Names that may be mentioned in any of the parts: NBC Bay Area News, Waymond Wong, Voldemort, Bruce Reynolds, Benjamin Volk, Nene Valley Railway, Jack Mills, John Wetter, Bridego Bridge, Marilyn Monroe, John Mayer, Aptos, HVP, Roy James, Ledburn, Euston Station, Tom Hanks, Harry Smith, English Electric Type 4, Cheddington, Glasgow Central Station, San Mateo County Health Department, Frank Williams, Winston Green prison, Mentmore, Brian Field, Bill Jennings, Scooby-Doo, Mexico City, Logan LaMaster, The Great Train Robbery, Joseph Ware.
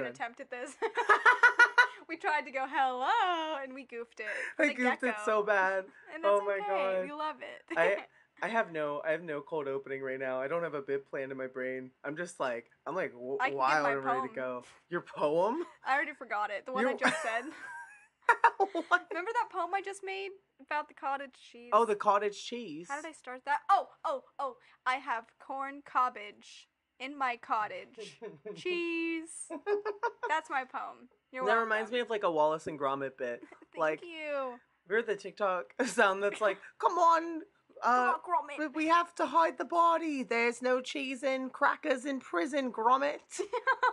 second attempt at this. We tried to go hello, and we goofed it. I goofed it so bad. And that's okay. We love it. I have no cold opening right now. I don't have a bit planned in my brain. I'm like wild and ready to go. Your poem? I already forgot it. The one I just said. What? Remember that poem I just made about the cottage cheese? Oh, the cottage cheese. How did I start that? Oh. I have corn cobbage in my cottage. Cheese. That's my poem. You're welcome. That reminds me of like a Wallace and Gromit bit. Thank you. Remember the TikTok sound that's like, come on. Gromit. We have to hide the body. There's no cheese and crackers in prison, Gromit.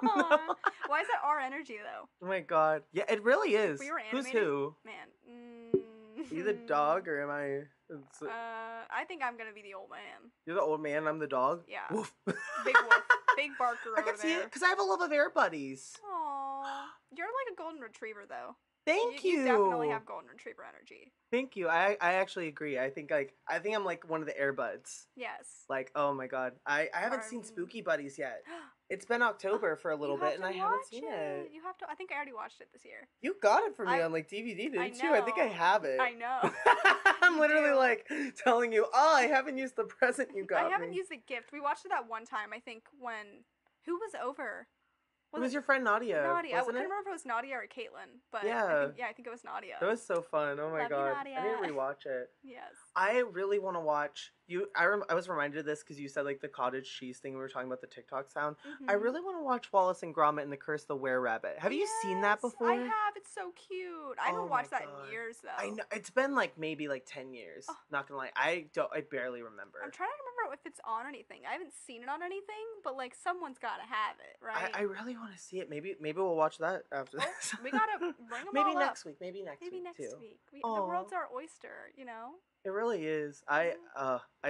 Why is that our energy, though? Oh, my God. Yeah, it really is. We were animated. Who's who? Man. Mm-hmm. Are you the dog, or am I... I think I'm going to be the old man. You're the old man, I'm the dog? Yeah. Woof. Big woof. Big barker over there. I can see it, because I have a love of air buddies. Aww. You're like a golden retriever, though. Thank you. You definitely have golden retriever energy. Thank you. I actually agree. I think I'm like one of the Air Buds. Yes. Like, oh my God. I haven't seen Spooky Buddies yet. It's been October for a little bit and I haven't seen it. You have to. I think I already watched it this year. You got it for me on like DVD, didn't you? I think I have it. I know. I'm literally like telling you, oh, I haven't used the present you got. I haven't used the gift. We watched it that one time, I think, when who was over? Well, it was your friend Nadia. Nadia. I couldn't remember if it was Nadia or Caitlin, but yeah. I think it was Nadia. That was so fun. Oh my God. Love you, Nadia. I need to rewatch it. Yes. I really want to watch you. I was reminded of this because you said like the cottage cheese thing. We were talking about the TikTok sound. Mm-hmm. I really want to watch Wallace and Gromit and the Curse of the Were-Rabbit. Have you seen that before? I have. It's so cute. I haven't watched that in years though. I know. It's been like maybe like 10 years. Oh. Not gonna lie, I barely remember. I'm trying to remember if it's on anything. I haven't seen it on anything, but like someone's gotta have it, right? I really want to see it. Maybe we'll watch that after this. We gotta bring them all up. Maybe next week. The world's our oyster, you know. It really is. I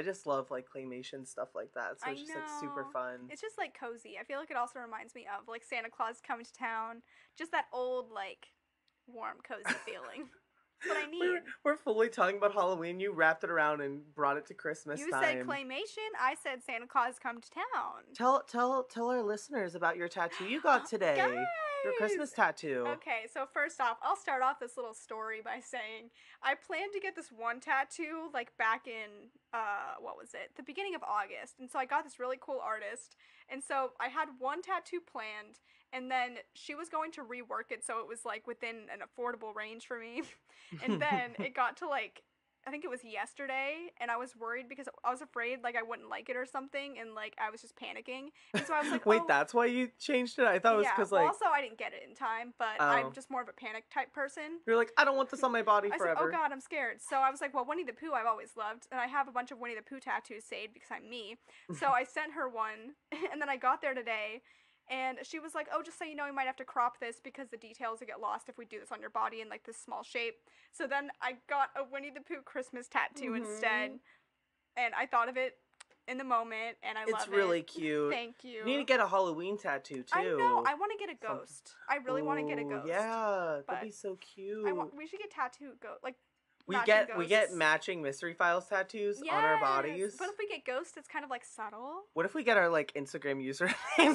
just love like claymation stuff like that. So it's just like super fun. It's just like cozy. I feel like it also reminds me of like Santa Claus coming to town. Just that old like warm cozy feeling. That's what I need. We're fully talking about Halloween. You wrapped it around and brought it to Christmas time. You said claymation. I said Santa Claus come to town. Tell our listeners about your tattoo you got today. Guys! Your Christmas tattoo. Okay, so first off, I'll start off this little story by saying I planned to get this one tattoo like back in, the beginning of August. And so I got this really cool artist. And so I had one tattoo planned and then she was going to rework it so it was like within an affordable range for me. And then it got to like, I think it was yesterday, and I was worried because I was afraid, like, I wouldn't like it or something, and, like, I was just panicking, and so I was like, wait, that's why you changed it? I thought it was because, like... also, I didn't get it in time, but I'm just more of a panic type person. You're like, I don't want this on my body forever. I said, oh, God, I'm scared. So I was like, well, Winnie the Pooh I've always loved, and I have a bunch of Winnie the Pooh tattoos saved because I'm me, so I sent her one, and then I got there today, and she was like, oh, just so you know, you might have to crop this because the details will get lost if we do this on your body in, like, this small shape. So then I got a Winnie the Pooh Christmas tattoo instead. And I thought of it in the moment, and I love it. It's really cute. Thank you. You need to get a Halloween tattoo, too. I know. I want to get a ghost. I really want to get a ghost. Yeah, that'd be so cute. We should get tattoo ghosts. Like, we get matching Mystery Files tattoos on our bodies. But if we get ghosts, it's kind of like subtle. What if we get our like Instagram username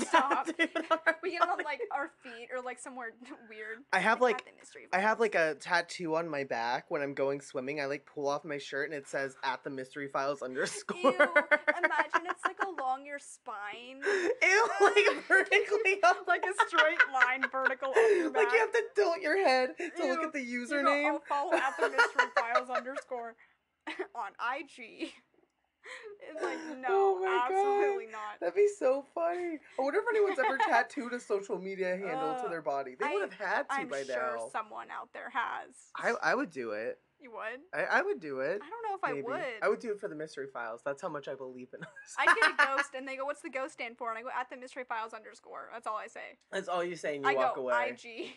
tattooed on our bodies? Get it on like our feet or like somewhere weird. I have like a tattoo on my back when I'm going swimming. I like pull off my shirt and it says @TheMysteryFiles_. Ew, imagine it's like along your spine. Ew, like vertically up, like a straight line vertical up your back. Like you have to tilt your head to look at the username. You go, follow @TheMysteryFiles_ on IG. It's like, no, absolutely not. That'd be so funny. I wonder if anyone's ever tattooed a social media handle to their body. They would have had to by now. I'm sure someone out there has. I would do it. You would? I would do it. I don't know if I would. I would do it for the Mystery Files. That's how much I believe in us. I get a ghost and they go, what's the ghost stand for? And I go, @TheMysteryFiles_. That's all I say. That's all you say and you walk away. I go, IG.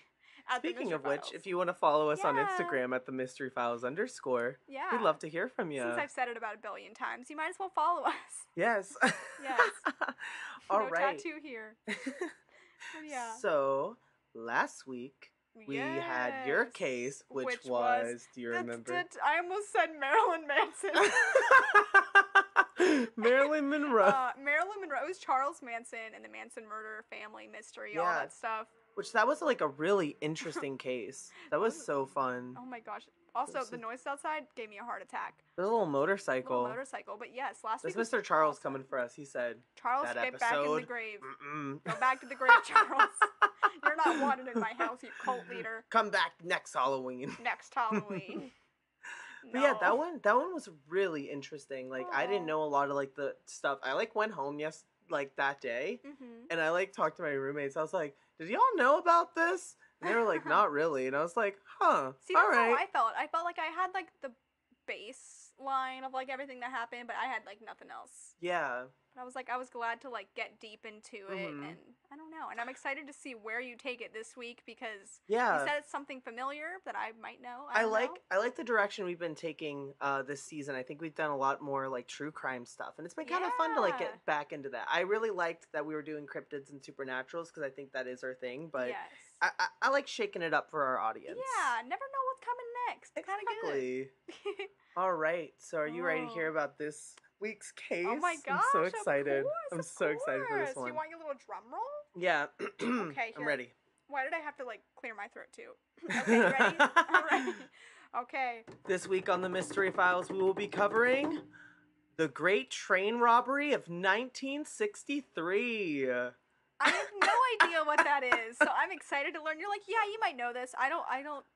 Speaking of which, if you want to follow us on Instagram @TheMysteryFiles_, we'd love to hear from you. Since I've said it about 1 billion times, you might as well follow us. Yes. Yes. All right. Tattoo here. Yeah. So last week we had your case, which was do you remember? I almost said Marilyn Manson. Marilyn Monroe. Marilyn Monroe. It was Charles Manson and the Manson murder family mystery, all that stuff. Which that was like a really interesting case. That was so fun. Oh my gosh. Also, the noise outside gave me a heart attack. The little motorcycle. Little motorcycle, but yes, last week. There's Mr. Charles coming for us. He said, Charles, get back in the grave. Mm-mm. Go back to the grave, Charles. You're not wanted in my house, you cult leader. Come back next Halloween. Next Halloween. No. But yeah, that one was really interesting. Like, aww. I didn't know a lot of, like, the stuff. I, like, went home that day, mm-hmm. and I, like, talked to my roommates. I was like, did y'all know about this? And they were like, not really. And I was like, huh, see, all right. See, that's how I felt. I felt like I had, like, the baseline of, like, everything that happened, but I had, like, nothing else. Yeah. And I was like, I was glad to, like, get deep into it, mm-hmm. and I don't know. And I'm excited to see where you take it this week because yeah. you said it's something familiar that I might know. I like the direction we've been taking this season. I think we've done a lot more, like, true crime stuff, and it's been kind of fun to, like, get back into that. I really liked that we were doing cryptids and supernaturals because I think that is our thing, but... Yes. I like shaking it up for our audience. Yeah, never know what's coming next. Exactly. All right, so are you ready to hear about this week's case? Oh my gosh, I'm so excited. I'm so excited for this one. Do you want your little drum roll? Yeah. Okay, here. I'm ready. Why did I have to, like, clear my throat too? Okay, ready? All right. Okay. This week on The Mystery Files, we will be covering The Great Train Robbery of 1963. I have no idea what that is, so I'm excited to learn. You're like, yeah, you might know this. I don't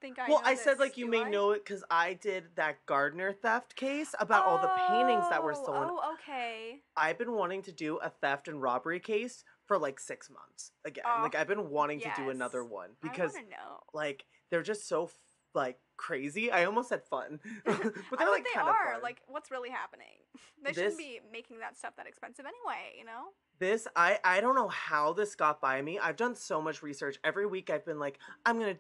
think I know Well, I said, like, you may know it because I did that Gardner theft case about all the paintings that were stolen. Oh, okay. I've been wanting to do a theft and robbery case for, like, 6 months. Again, like, I've been wanting to do another one because, like, they're just so, like, crazy. I almost said fun. But they're, like, kind of fun. Like, what's really happening? They shouldn't be making that stuff that expensive anyway, you know? This, I don't know how this got by me. I've done so much research. Every week I've been like,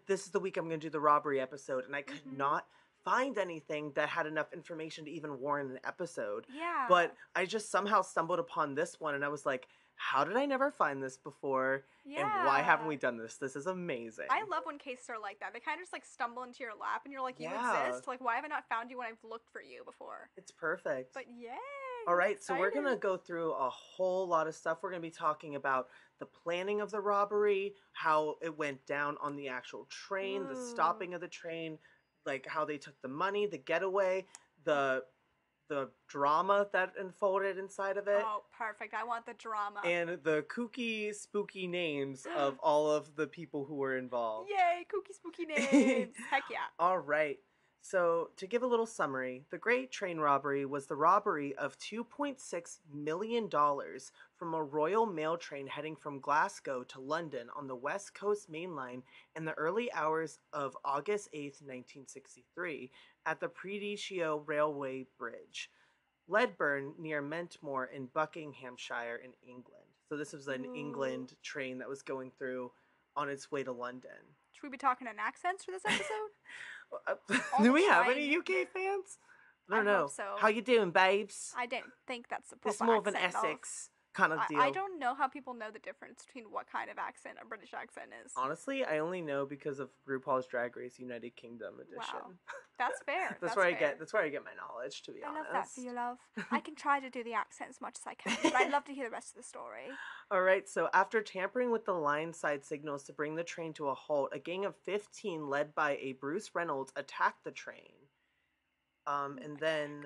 this is the week I'm going to do the robbery episode. And I could not find anything that had enough information to even warrant an episode. Yeah. But I just somehow stumbled upon this one and I was like, how did I never find this before? Yeah. And why haven't we done this? This is amazing. I love when cases are like that. They kind of just, like, stumble into your lap and you're like, you exist. Like, why have I not found you when I've looked for you before? It's perfect. But yeah. All right, so we're going to go through a whole lot of stuff. We're going to be talking about the planning of the robbery, how it went down on the actual train, the stopping of the train, like how they took the money, the getaway, the drama that unfolded inside of it. Oh, perfect. I want the drama. And the kooky, spooky names of all of the people who were involved. Yay, kooky, spooky names. Heck yeah. All right. So, to give a little summary, the Great Train Robbery was the robbery of $2.6 million from a Royal Mail Train heading from Glasgow to London on the West Coast Main Line in the early hours of August 8, 1963, at the Bridego Railway Bridge, Ledburn, near Mentmore in Buckinghamshire in England. So, this was an England train that was going through on its way to London. Should we be talking in accents for this episode? Do we have any UK fans? I don't know. So. How you doing, babes? I don't think that's the proper accent. It's more of an Essex kind of deal. I don't know how people know the difference between what kind of accent a British accent is. Honestly, I only know because of RuPaul's Drag Race United Kingdom edition. Wow. That's fair. That's where I get my knowledge, to be honest. I love that for you, love. I can try to do the accent as much as I can, but I'd love to hear the rest of the story. All right, so after tampering with the line side signals to bring the train to a halt, a gang of 15 led by a Bruce Reynolds attacked the train. And then...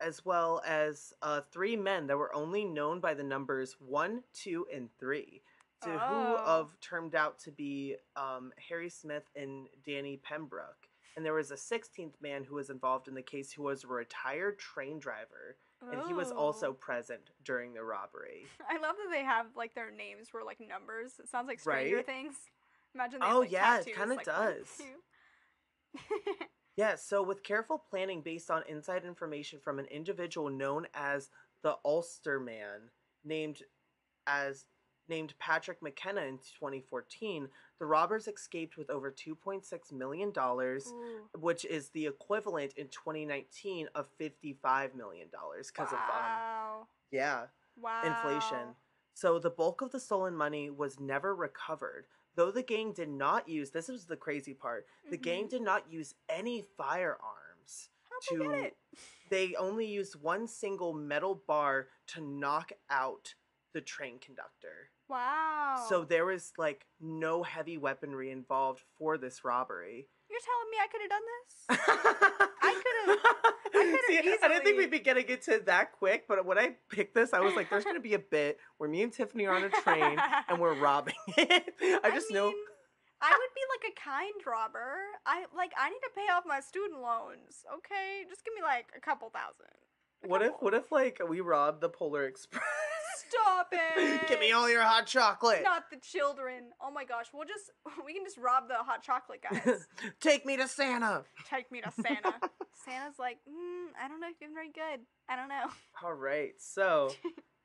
as well as three men that were only known by the numbers 1, 2, and 3, who have turned out to be Harry Smith and Danny Pembroke. And there was a 16th man who was involved in the case who was a retired train driver, and he was also present during the robbery. I love that they have, like, their names were, like, numbers. It sounds like Stranger Things. Imagine they have, like, tattoos, it kind of does. Like, yeah, so with careful planning based on inside information from an individual known as the Ulster Man, named Patrick McKenna in 2014, the robbers escaped with over $2.6 million, which is the equivalent in 2019 of $55 million because of inflation. So the bulk of the stolen money was never recovered. Though the gang did not use, this was the crazy part, the gang did not use any firearms. How'd they get it? They only used one single metal bar to knock out the train conductor. Wow. So there was, like, no heavy weaponry involved for this robbery. You're telling me I could have done this? I could have easily. I didn't think we'd be getting into that quick, but when I picked this, I was like, there's going to be a bit where me and Tiffany are on a train and we're robbing it. I mean, I would be, like, a kind robber. I need to pay off my student loans, okay? Just give me, like, a couple thousand. What if, like, we robbed the Polar Express? Stop it! Give me all your hot chocolate. Not the children. Oh my gosh, we can just rob the hot chocolate guys. Take me to Santa. Take me to Santa. Santa's like, I don't know if you're very good. I don't know. All right, so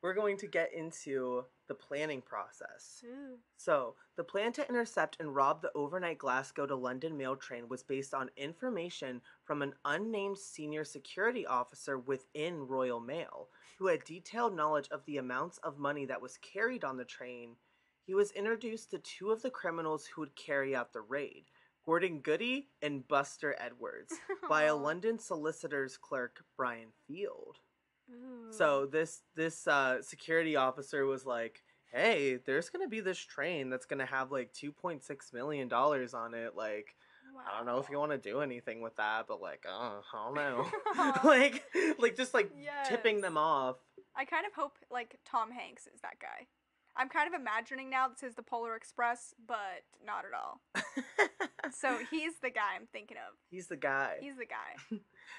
we're going to get into the planning process. Ooh. So the plan to intercept and rob the overnight Glasgow to London mail train was based on information from an unnamed senior security officer within Royal Mail, who had detailed knowledge of the amounts of money that was carried on the train. He was introduced to two of the criminals who would carry out the raid, Gordon Goody and Buster Edwards, by a London solicitor's clerk, Brian Field. Ooh. So this security officer was like, hey, there's going to be this train that's going to have, like, $2.6 million on it. Like, wow. I don't know if you want to do anything with that, but, like, I don't know. like, yes. Tipping them off. I kind of hope, like, Tom Hanks is that guy. I'm kind of imagining now this is the Polar Express, but not at all. So he's the guy I'm thinking of. He's the guy.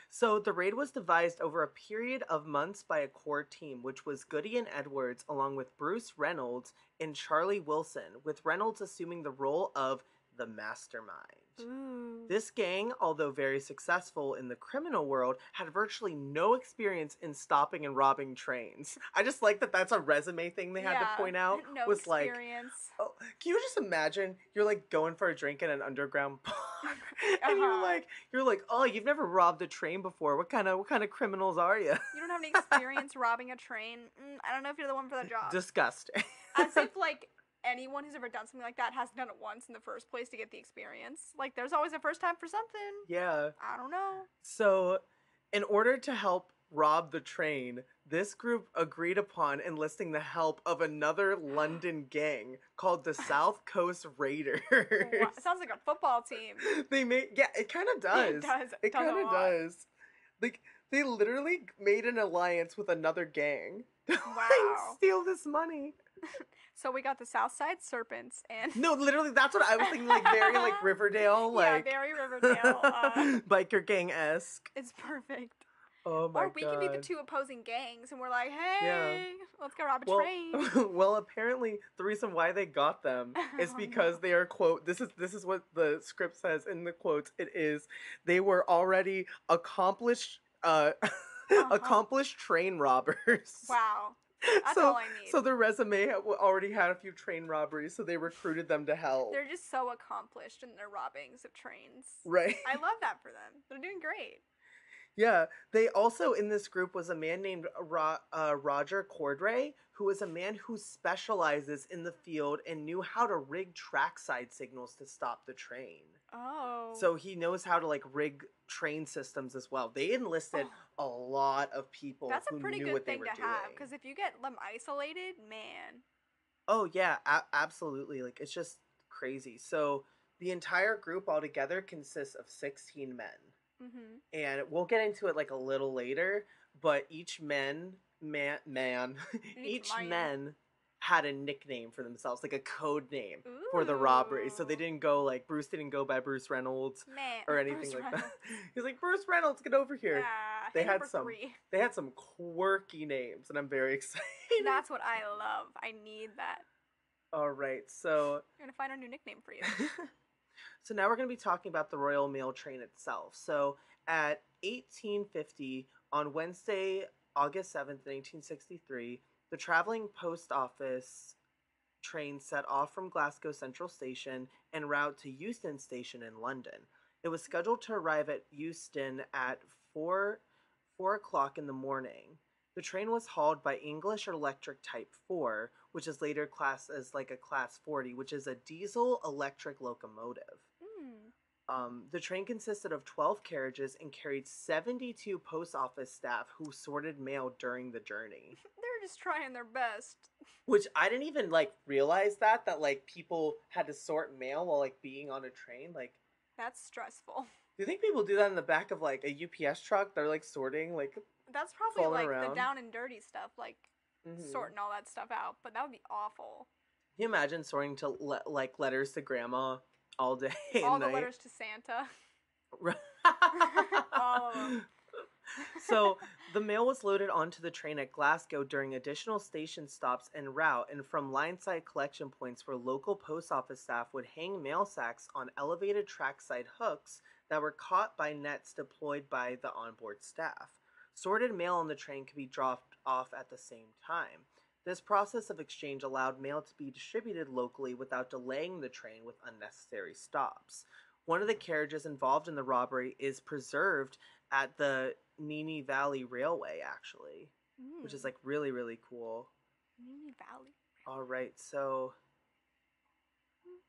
So the raid was devised over a period of months by a core team, which was Goody and Edwards, along with Bruce Reynolds and Charlie Wilson, with Reynolds assuming the role of the mastermind. Ooh. This gang, although very successful in the criminal world, had virtually no experience in stopping and robbing trains. I just like that that's a resume thing they had to point out. No was experience. Like, oh, can you just imagine you're like going for a drink in an underground bar and you're like, oh, you've never robbed a train before. What kind of criminals are you? You don't have any experience robbing a train. I don't know if you're the one for the job. Disgusting. As if like anyone who's ever done something like that hasn't done it once in the first place to get the experience. Like, there's always a first time for something. Yeah. I don't know. So, in order to help rob the train, this group agreed upon enlisting the help of another London gang called the South Coast Raiders. Wow, sounds like a football team. It kind of does. It kind of does. Like, they literally made an alliance with another gang. Wow. Like, steal this money. So we got the Southside Serpents and... No, literally, that's what I was thinking, like, very, like, Riverdale, like... Yeah, very Riverdale. Biker gang-esque. It's perfect. Oh, my God. Or we can be the two opposing gangs, and we're like, hey, let's go rob a train. Well, apparently, the reason why they got them is because they are, quote, this is what the script says in the quotes, it is, they were already accomplished, accomplished train robbers. Wow. That's all I need. So their resume already had a few train robberies, so they recruited them to help. They're just so accomplished in their robbings of trains. Right. I love that for them. They're doing great. Yeah. They also, in this group, was a man named Roger Cordray, who is a man who specializes in the field and knew how to rig trackside signals to stop the train. Oh. So he knows how to, like, rig train systems as well. They enlisted a lot of people who knew what they were doing. That's a pretty good thing to have, because if you get them isolated, man. Oh, yeah, absolutely. Like, it's just crazy. So the entire group altogether consists of 16 men. Mm-hmm. And we'll get into it, like, a little later, but each man had a nickname for themselves, like a code name for the robbery. So they didn't go like Bruce didn't go by Bruce Reynolds or anything like that. He's like, Bruce Reynolds, get over here. They had some quirky names, and I'm very excited. That's what I love. I need that. All right, so you're gonna find a new nickname for you. So now we're gonna be talking about the Royal Mail train itself. So at 1850 on Wednesday, August 7th, 1963. The traveling post office train set off from Glasgow Central Station en route to Euston Station in London. It was scheduled to arrive at Euston at 4 o'clock in the morning. The train was hauled by English Electric Type 4, which is later classed as like a Class 40, which is a diesel electric locomotive. The train consisted of 12 carriages and carried 72 post office staff who sorted mail during the journey. They're just trying their best. Which I didn't even, like, realize that, like, people had to sort mail while, like, being on a train. Like, that's stressful. Do you think people do that in the back of, like, a UPS truck? They're, like, sorting, like, that's probably, like, around the down and dirty stuff, like, sorting all that stuff out. But that would be awful. Can you imagine sorting to, like, letters to Grandma all day and all night? The letters to Santa. All of them. So, the mail was loaded onto the train at Glasgow during additional station stops en route, and from lineside collection points where local post office staff would hang mail sacks on elevated trackside hooks that were caught by nets deployed by the onboard staff. Sorted mail on the train could be dropped off at the same time. This process of exchange allowed mail to be distributed locally without delaying the train with unnecessary stops. One of the carriages involved in the robbery is preserved at the Nene Valley Railway, actually, which is, like, really, really cool. Nene Valley. All right, so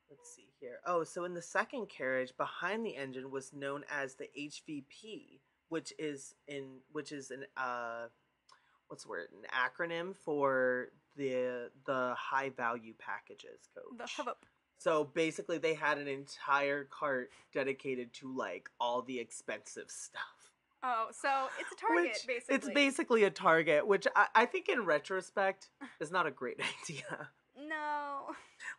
let's see here. Oh, so in the second carriage behind the engine was known as the HVP, which is what's the word? An acronym for the high value packages coach. The hubbub. So basically, they had an entire cart dedicated to, like, all the expensive stuff. Oh, so it's a Target, basically. It's basically a Target, which I think in retrospect is not a great idea. No.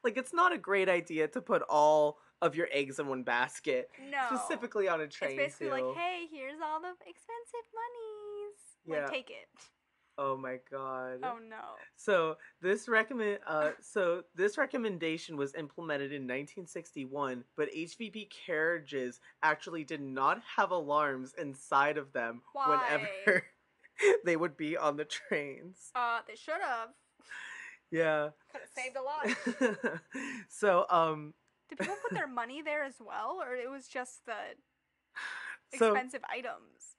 Like, it's not a great idea to put all of your eggs in one basket. No. Specifically on a train, it's basically like, hey, here's all the expensive monies. Yeah. Like, take it. Oh my God. Oh no. So this recommendation was implemented in 1961, but HVP carriages actually did not have alarms inside of them. Why? Whenever they would be on the trains. They should have. Yeah. Could have saved a lot. So, did people put their money there as well, or it was just the expensive items?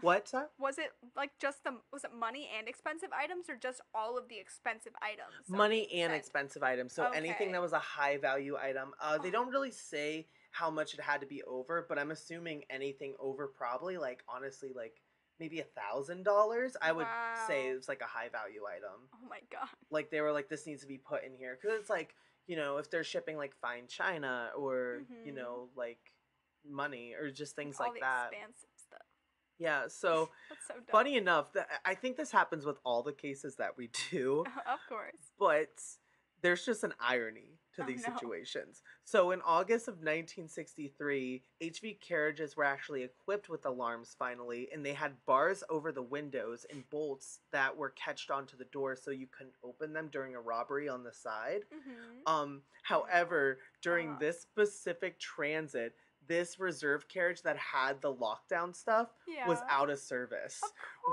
What? Was it like just was it money and expensive items, or just all of the expensive items? So money and expensive items. So anything that was a high value item. They don't really say how much it had to be over, but I'm assuming anything over probably, like, honestly, like maybe $1,000. I would say it was like a high value item. Oh my God. Like, they were like, this needs to be put in here, because it's like, you know, if they're shipping like fine china or you know, like money or just things all like that. Expansive stuff. Yeah, so, so funny enough, I think this happens with all the cases that we do. Of course. But there's just an irony to these situations. So in August of 1963, HV carriages were actually equipped with alarms finally, and they had bars over the windows and bolts that were catched onto the door so you couldn't open them during a robbery on the side. However, during this specific transit, this reserve carriage that had the lockdown stuff was out of service,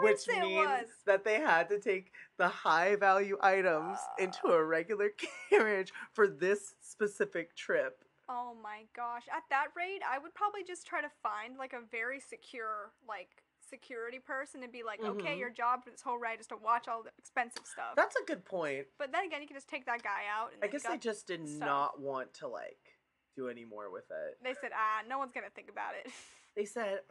which means that they had to take the high value items into a regular carriage for this specific trip. Oh my gosh. At that rate, I would probably just try to find, like, a very secure, like, security person and be like, okay, your job for this whole ride is to watch all the expensive stuff. That's a good point. But then again, you can just take that guy out. And I guess they just did not want to, like, do any more with it. They said, no one's gonna think about it. They said,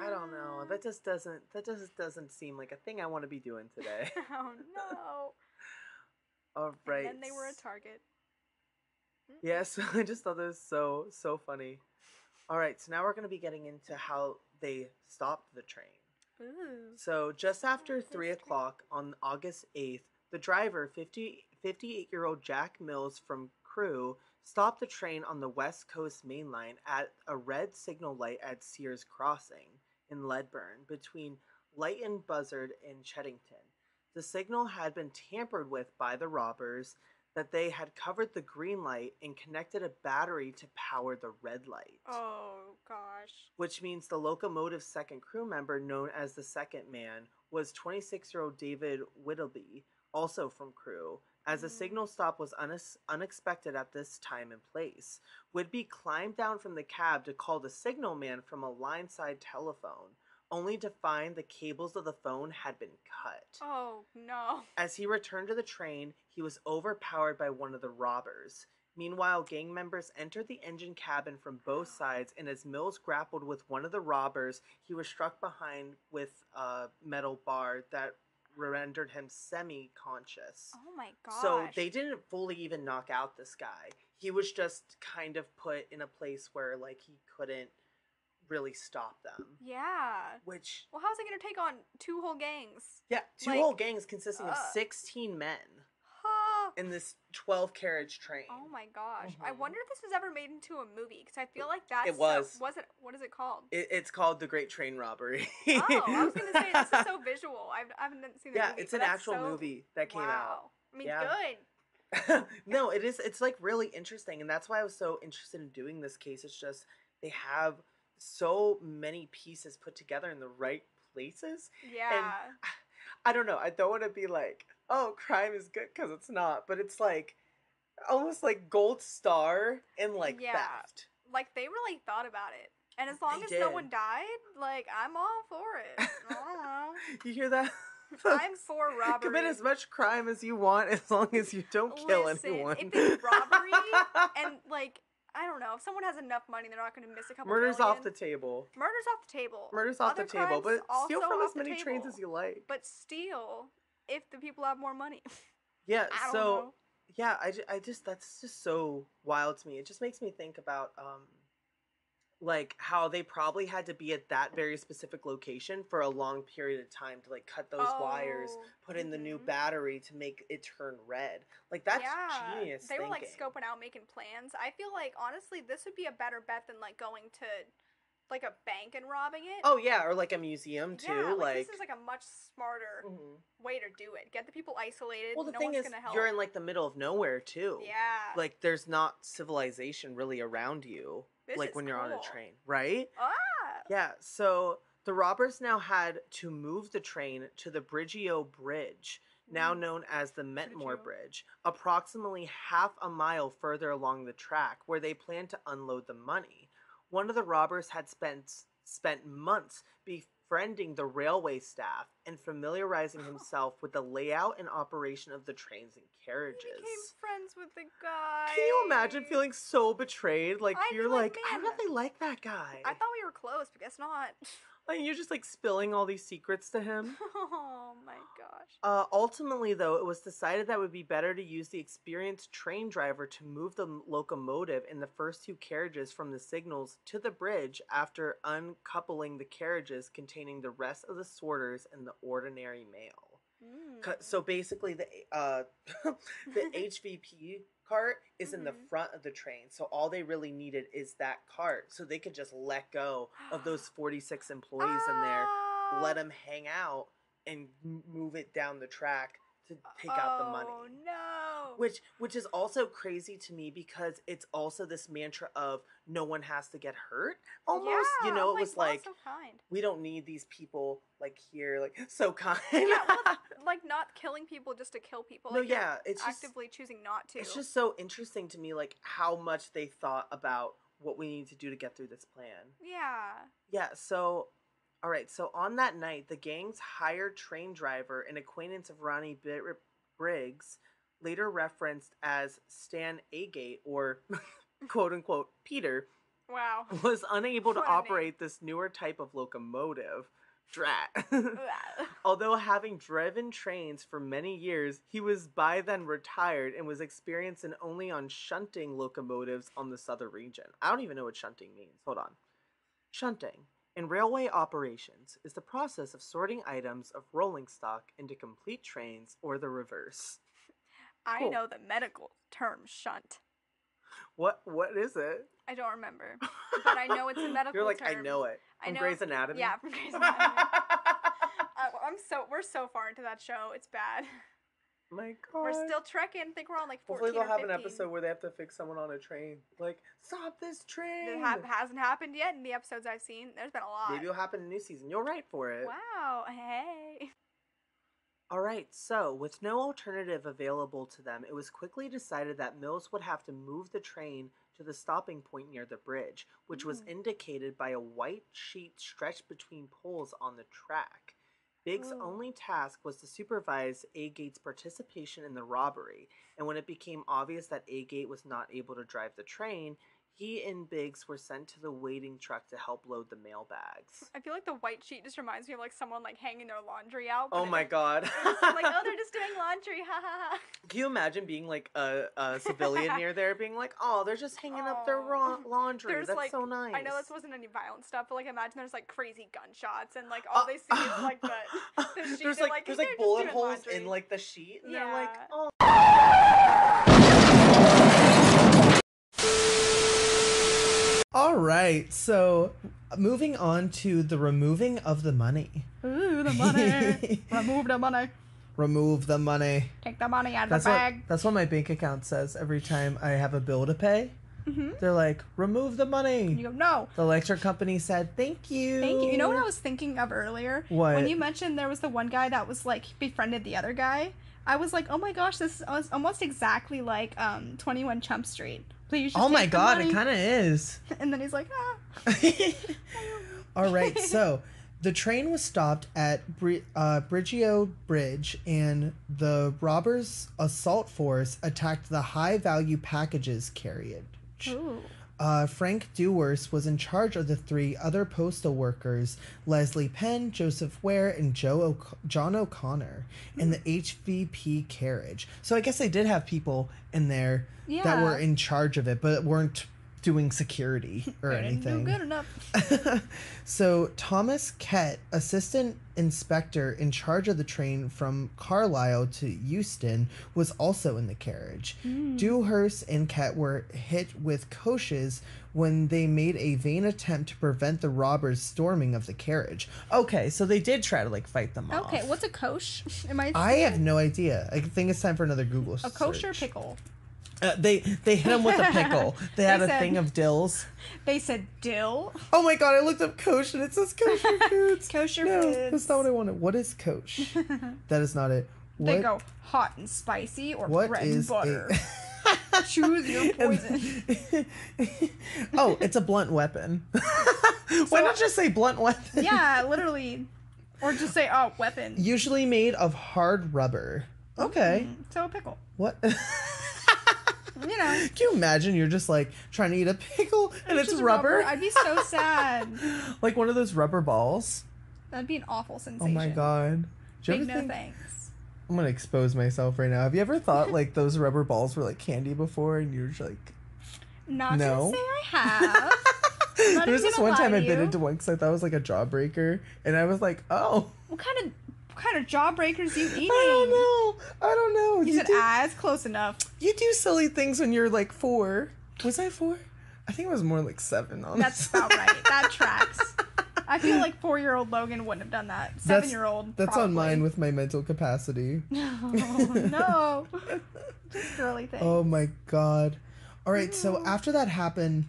I don't know, that just doesn't seem like a thing I want to be doing today. Oh no. All right. And then they were a Target. Yes, yeah, so I just thought that was so funny. All right, so now we're gonna be getting into how they stopped the train. Ooh. So just after 3 o'clock on August 8th, the driver, 58-year-old Jack Mills from Crewe, stopped the train on the West Coast Main Line at a red signal light at Sears Crossing in Ledburn between Leighton Buzzard and Cheddington. The signal had been tampered with by the robbers, that they had covered the green light and connected a battery to power the red light. Oh, gosh. Which means the locomotive's second crew member, known as the second man, was 26-year-old David Whittleby, also from Crewe. As the signal stop was unexpected at this time and place, Whitby climbed down from the cab to call the signalman from a lineside telephone, only to find the cables of the phone had been cut. Oh, no. As he returned to the train, he was overpowered by one of the robbers. Meanwhile, gang members entered the engine cabin from both sides, and as Mills grappled with one of the robbers, he was struck behind with a metal bar that rendered him semi-conscious. Oh my gosh. So they didn't fully even knock out this guy. He was just kind of put in a place where, like, he couldn't really stop them. Yeah. Which... well, how's he going to take on two whole gangs? Yeah, two whole gangs consisting of 16 men. In this 12-carriage train. Oh my gosh. Mm-hmm. I wonder if this was ever made into a movie, because I feel like that's... what is it called? It's called The Great Train Robbery. Oh, I was going to say, this is so visual. I haven't seen the movie. Yeah, it's an actual movie that came out. I mean, good. No, it is. It's like really interesting, and that's why I was so interested in doing this case. It's just they have so many pieces put together in the right places. Yeah. And I don't know. I don't want to be like, oh, crime is good, because it's not. But it's like almost like Gold Star and like theft. Like they really thought about it. And as long as no one died, like I'm all for it. I don't know. You hear that? I'm for robbery. Commit as much crime as you want as long as you don't kill anyone. If it's robbery and, like, I don't know. If someone has enough money, they're not going to miss a couple million. Off the table. Murder's off the table. Murder's off the table. But steal from as many trains as you like. But steal if the people have more money. Yeah, I don't know. Yeah, I just, that's just so wild to me. It just makes me think about, like, how they probably had to be at that very specific location for a long period of time to, like, cut those wires, put in the new battery to make it turn red. Like, that's genius thinking. They were, like, scoping out, making plans. I feel like, honestly, this would be a better bet than, like, going to, like, a bank and robbing it. Oh, yeah, or, like, a museum, too. Yeah, like this is, like, a much smarter way to do it. Get the people isolated. Well, the thing is, you're in, like, the middle of nowhere, too. Yeah. Like, there's not civilization really around you. Like when you're on a train, right? Ah! Yeah, so the robbers now had to move the train to the Bridego Bridge, now known as the Mentmore Bridge, approximately half a mile further along the track, where they planned to unload the money. One of the robbers had spent months befriending the railway staff and familiarizing himself with the layout and operation of the trains and carriages. He became friends with the guy. Can you imagine feeling so betrayed? Like, you're like, I really like that guy. I thought we were close, but guess not. And you're just, like, spilling all these secrets to him. Oh, my gosh. Ultimately, though, it was decided that it would be better to use the experienced train driver to move the locomotive and the first two carriages from the signals to the bridge after uncoupling the carriages containing the rest of the sorters and the ordinary mail. So basically the HVP cart is in the front of the train, so all they really needed is that cart, so they could just let go of those 46 employees in there, let them hang out, and move it down the track to pick out the money. Oh, no. Which is also crazy to me, because it's also this mantra of no one has to get hurt. Almost, yeah, you know, it was like, so kind. We don't need these people, like, here, like, so kind. Yeah, well, like, not killing people just to kill people. Like, no, yeah. It's actively just, choosing not to. It's just so interesting to me, like, how much they thought about what we need to do to get through this plan. Yeah. Yeah, so... all right, so on that night, the gang's hired train driver, an acquaintance of Ronnie Briggs, later referenced as Stan Agate, or quote-unquote Peter, was unable to operate this newer type of locomotive. Drat. Although having driven trains for many years, he was by then retired and was experienced in only on shunting locomotives on the southern region. I don't even know what shunting means. Hold on. Shunting. In railway operations, is the process of sorting items of rolling stock into complete trains or the reverse. I know the medical term shunt. What is it? I don't remember, but I know it's a medical term. You're like, term. I know it. From Grey's Anatomy? Yeah, from Grey's Anatomy. We're so far into that show, it's bad. My God. We're still trekking. I think we're on like 14 or 15. Hopefully they'll have an episode where they have to fix someone on a train. Like, stop this train! It hasn't happened yet in the episodes I've seen. There's been a lot. Maybe it'll happen in a new season. You're right for it. Wow. Hey. Alright, so, with no alternative available to them, it was quickly decided that Mills would have to move the train to the stopping point near the bridge, which was indicated by a white sheet stretched between poles on the track. Biggs' only task was to supervise Agate's participation in the robbery, and when it became obvious that Agate was not able to drive the train, He and Biggs were sent to the waiting truck to help load the mailbags. I feel like the white sheet just reminds me of like someone like hanging their laundry out. Oh my God. Like, oh, they're just doing laundry. Ha ha ha. Can you imagine being like a civilian near there being like, oh, they're just hanging up their laundry. That's like, so nice. I know this wasn't any violent stuff, but like imagine there's like crazy gunshots and like all they see is like the sheet. There's like, there's like bullet holes in like the sheet and they're like, oh. All right, so moving on to the removing of the money. Ooh, the money. Remove the money. Remove the money. Take the money out of the bag. That's what my bank account says every time I have a bill to pay. Mm-hmm. They're like, remove the money. And you go, no. The electric company said, thank you. Thank you. You know what I was thinking of earlier? What? When you mentioned there was the one guy that was like befriended the other guy, I was like, oh my gosh, this is almost exactly like 21 Chump Street. Please. Oh my God, it kind of is. And then he's like, ah. All right, so the train was stopped at Bridego Bridge, and the robbers' assault force attacked the high-value packages carriage. Frank Dewars was in charge of the three other postal workers, Leslie Penn, Joseph Ware, and John O'Connor, in the HVP carriage. So I guess they did have people in there that were in charge of it, but weren't doing security or anything. Good enough. So Thomas Kett, assistant inspector in charge of the train from Carlisle to Euston, was also in the carriage. Dewhurst and Kett were hit with coaches when they made a vain attempt to prevent the robbers storming of the carriage. Okay, so they did try to like fight them off. Okay, what's a coach? I have no idea. I think it's time for another Google search. A kosher pickle. They hit him with a pickle. They had a thing of dills. They said dill. Oh my God, I looked up coach and it says kosher foods. Kosher foods. That's not what I wanted. What is coach? That is not it. What? They go hot and spicy or bread and butter. Choose your poison. Oh, it's a blunt weapon. Why not just say blunt weapon? Yeah, literally. Or just say, oh, weapon. Usually made of hard rubber. Okay. Mm-hmm. So a pickle. What? You know. Can you imagine you're just like trying to eat a pickle and it's rubber? I'd be so sad. Like one of those rubber balls. That'd be an awful sensation. Oh my God. Big no thanks. I'm going to expose myself right now. Have you ever thought like those rubber balls were like candy before and you're just like, not no? Not to say I have. There was this one time I bit into one because I thought it was like a jawbreaker and I was like, oh. What kind of jawbreakers you eating? I don't know. You said eyes close enough. You do silly things when you're like 4. Was I 4? I think it was more like 7, honestly. That's about right. That tracks. I feel like 4-year-old Logan wouldn't have done that. 7-year-old That's probably on mine with my mental capacity. No. Just girly things. Oh my God. All right, so after that happened,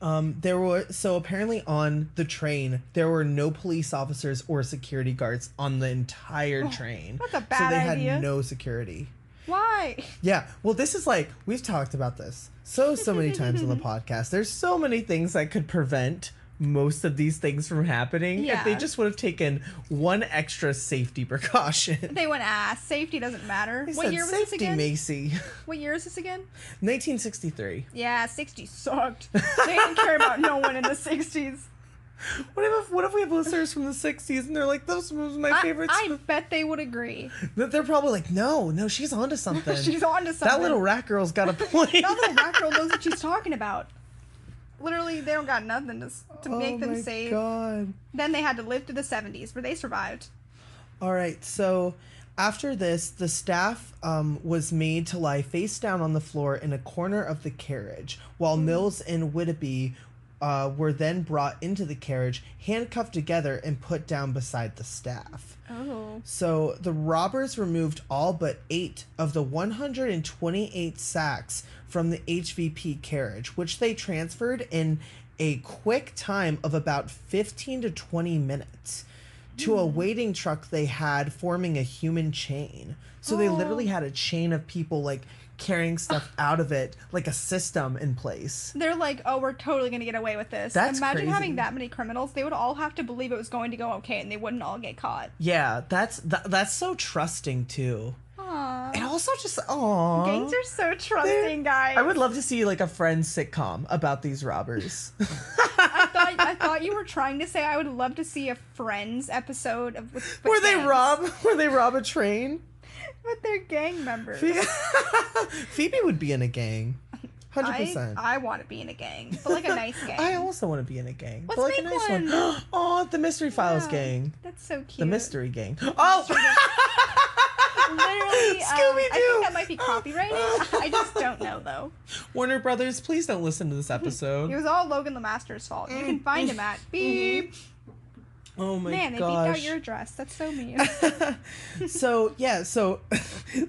apparently on the train, there were no police officers or security guards on the entire train. That's a bad idea. So they had no security. Why? Yeah. Well, this is like, we've talked about this so many times on the podcast. There's so many things that could prevent most of these things from happening if they just would have taken one extra safety precaution. They went, safety doesn't matter. What year is this again? 1963. Yeah, 60s sucked. They didn't care about no one in the 60s. What if we have listeners from the 60s and they're like, this was my favorite song? I bet they would agree. They're probably like, no, she's onto something. She's onto something. That little rat girl's got a point. That little rat girl knows what she's talking about. Literally, they don't got nothing to make them save. God. Then they had to live through the 70s, where they survived. All right, so after this, the staff was made to lie face down on the floor in a corner of the carriage, while Mills and Whittaby were then brought into the carriage, handcuffed together, and put down beside the staff. Oh. So the robbers removed all but 8 of the 128 sacks from the HVP carriage, which they transferred in a quick time of about 15 to 20 minutes to a waiting truck they had forming a human chain. So they literally had a chain of people like carrying stuff out of it, like a system in place. They're like, oh, we're totally gonna get away with this. That's imagine crazy. Having that many criminals, they would all have to believe it was going to go okay and they wouldn't all get caught. Yeah, that's so trusting too. Aww. also just, aww. Gangs are so trusting, guys. I would love to see, like, a Friends sitcom about these robbers. I thought you were trying to say I would love to see a Friends episode of where they rob a train. But they're gang members. Phoebe would be in a gang. 100%. I want to be in a gang, but like a nice gang. I also want to be in a gang, but like a nice one. Oh, the Mystery Files gang. That's so cute. The Mystery Gang. Oh. Literally, Scooby-Doo. I think that might be copyrighted. I just don't know, though. Warner Brothers, please don't listen to this episode. It was all Logan the Master's fault. You can find him at beep. Oh my gosh. Man, they beeped out your address. That's so mean. So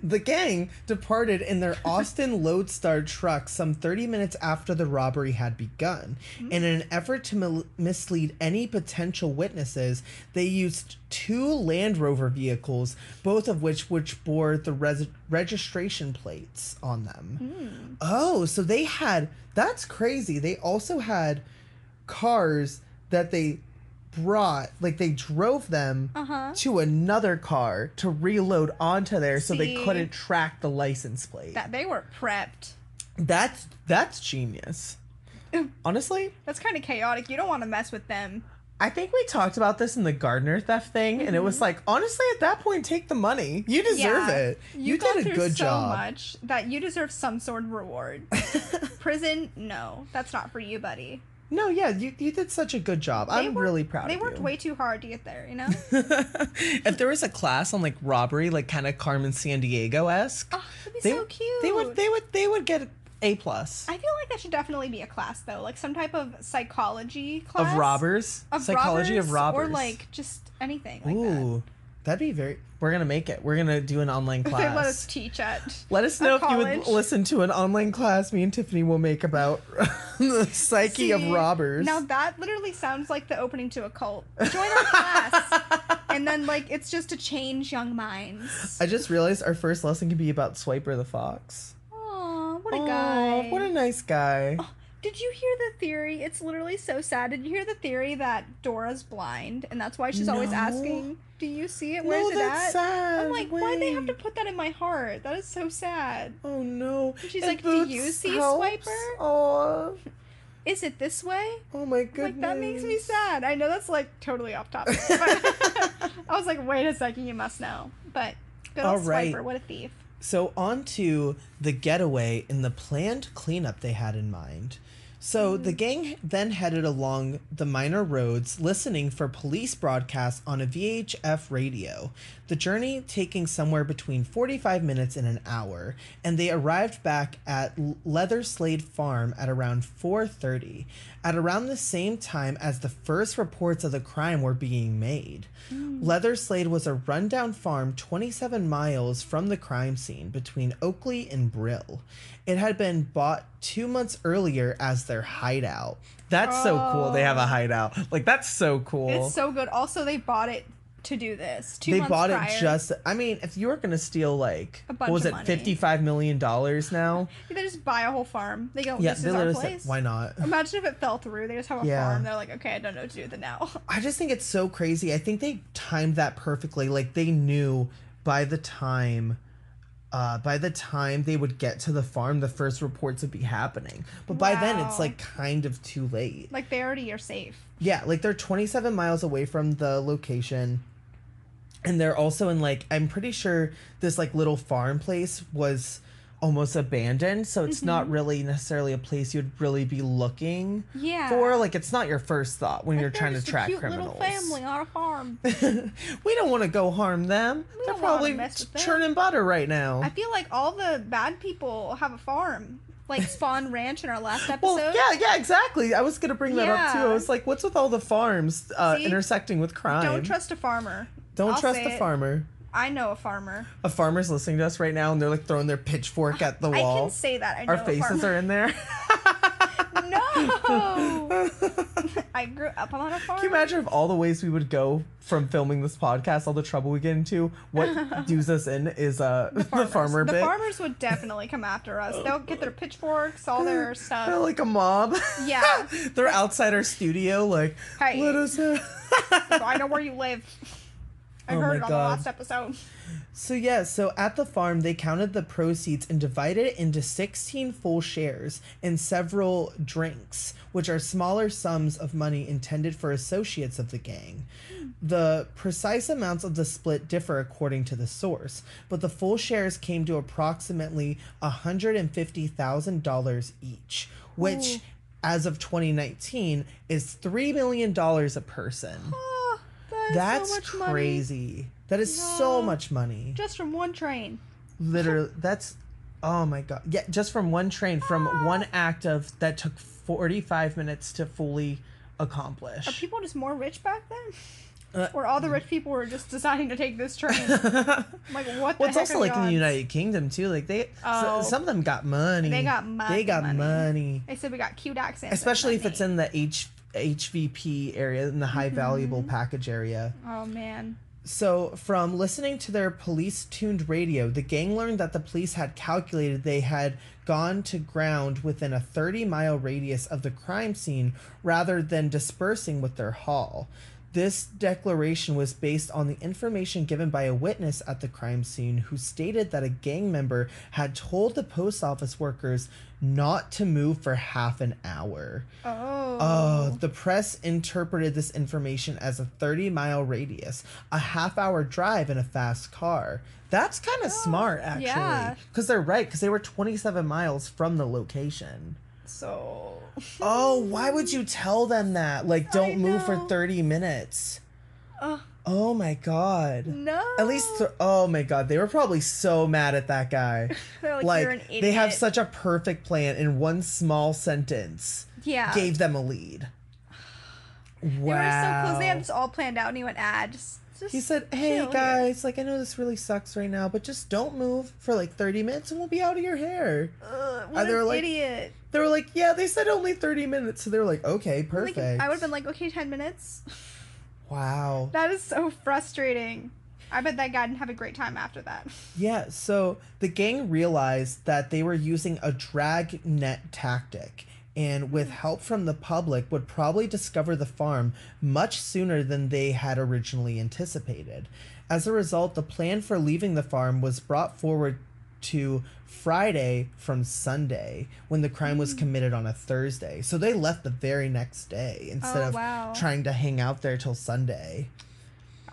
the gang departed in their Austin Lodestar truck some 30 minutes after the robbery had begun. Mm-hmm. In an effort to mislead any potential witnesses, they used two Land Rover vehicles, both of which bore the registration plates on them. Mm. Oh, so they had... That's crazy. They also had cars that they... brought, like they drove them to another car to reload onto there. See, so they couldn't track the license plate. That they were prepped. That's genius. Honestly, that's kind of chaotic. You don't want to mess with them. I think we talked about this in the Gardner theft thing, and it was like, honestly, at that point, take the money. You deserve it. You did a good job. Much that you deserve some sort of reward. Prison? No, that's not for you, buddy. No, yeah, you did such a good job. I'm really proud of you. They worked way too hard to get there, you know? If there was a class on, like, robbery, like, kind of Carmen Sandiego-esque. Oh, that'd be so cute. They would get A+. I feel like that should definitely be a class, though. Like, some type of psychology class. Of robbers? Psychology of robbers. Or, like, just anything like that. Ooh. That'd be very... We're going to make it. We're going to do an online class. Let us teach at Let us know if college. You would listen to an online class me and Tiffany will make about the psyche of robbers. Now that literally sounds like the opening to a cult. Join our class. And then, like, it's just to change young minds. I just realized our first lesson could be about Swiper the Fox. Aw, what a guy. What a nice guy. Oh. Did you hear the theory? It's literally so sad. Did you hear the theory that Dora's blind and that's why she's always asking, do you see it? Where's it at? Sad. I'm like, why'd they have to put that in my heart? That is so sad. Oh no. And she's like, do you see Swiper? Oh. Is it this way? Oh my goodness. Like, that makes me sad. I know that's like totally off topic. But I was like, wait a second, you must know. But good old Swiper, what a thief. So on to the getaway and the planned cleanup they had in mind. So the gang then headed along the minor roads, listening for police broadcasts on a VHF radio, the journey taking somewhere between 45 minutes and an hour, and they arrived back at Leather Slade Farm at around 4:30, at around the same time as the first reports of the crime were being made. Leather Slade was a rundown farm 27 miles from the crime scene between Oakley and Brill. It had been bought 2 months earlier as their hideout. That's so cool. They have a hideout. Like, that's so cool. It's so good. Also, they bought it to do this. They bought it just... I mean, if you were going to steal, like... A bunch of money. $55 million now? They just buy a whole farm. They go, this is our place. Why not? Imagine if it fell through. They just have a farm. They're like, okay, I don't know what to do with it now. I just think it's so crazy. I think they timed that perfectly. Like, they knew by the time they would get to the farm, the first reports would be happening. But by then, it's, like, kind of too late. Like, they already are safe. Yeah, like, they're 27 miles away from the location. And they're also in, like, I'm pretty sure this, like, little farm place was almost abandoned. So it's not really necessarily a place you'd really be looking for. Like, it's not your first thought when you're trying to track criminals. Little family on a farm. We don't want to go harm them. They're probably churning butter right now. I feel like all the bad people have a farm. Like Spawn Ranch in our last episode. Well, yeah, exactly. I was going to bring that up, too. I was like, what's with all the farms intersecting with crime? Don't trust a farmer. Don't trust a farmer. I know a farmer. A farmer's listening to us right now, and they're, like, throwing their pitchfork at the wall. I can say that. I know our faces are in there. No! I grew up on a farm. Can you imagine if all the ways we would go from filming this podcast, all the trouble we get into, what dues us in is the farmer bit? The farmers would definitely come after us. They'll get their pitchforks, all their stuff. They're like a mob. Yeah. They're outside our studio, like, hey, let us in. I know where you live. I heard it on the last episode. So yeah, so at the farm, they counted the proceeds and divided it into 16 full shares and several drinks, which are smaller sums of money intended for associates of the gang. The precise amounts of the split differ according to the source, but the full shares came to approximately $150,000 each, which, as of 2019, is $3 million a person. That's so crazy. Money. That is so much money. Just from one train. Literally, that's, oh my God. Yeah, just from one train, from one act of, that took 45 minutes to fully accomplish. Are people just more rich back then? Or all the rich people were just deciding to take this train? Like, what the heck? It's also like in the United Kingdom, too. Like, they, some of them got money. They got money. They said we got cute accents. Especially if it's in the HVP area, in the high valuable package area. Oh man. So from listening to their police tuned radio, the gang learned that the police had calculated they had gone to ground within a 30-mile radius of the crime scene rather than dispersing with their haul. This declaration was based on the information given by a witness at the crime scene who stated that a gang member had told the post office workers not to move for half an hour. The press interpreted this information as a 30-mile radius, a half-hour drive in a fast car. That's kind of smart, actually. Yeah. Because they're right, because they were 27 miles from the location. So why would you tell them that? Like, don't move for 30 minutes. Oh my God. No. At least oh my God, they were probably so mad at that guy. They're like, you're an idiot. They have such a perfect plan in one small sentence. Yeah. Gave them a lead. Wow. They were so close. They had this all planned out, and he went, he said, hey guys, like, I know this really sucks right now, but just don't move for like 30 minutes and we'll be out of your hair. What an idiot. They were like, yeah, they said only 30 minutes. So they were like, okay, perfect. Like, I would have been like, okay, 10 minutes. Wow. That is so frustrating. I bet that guy didn't have a great time after that. Yeah, so the gang realized that they were using a drag net tactic, and with help from the public would probably discover the farm much sooner than they had originally anticipated. As a result, the plan for leaving the farm was brought forward to Friday from Sunday, when the crime was committed on a Thursday. So they left the very next day instead of trying to hang out there till Sunday.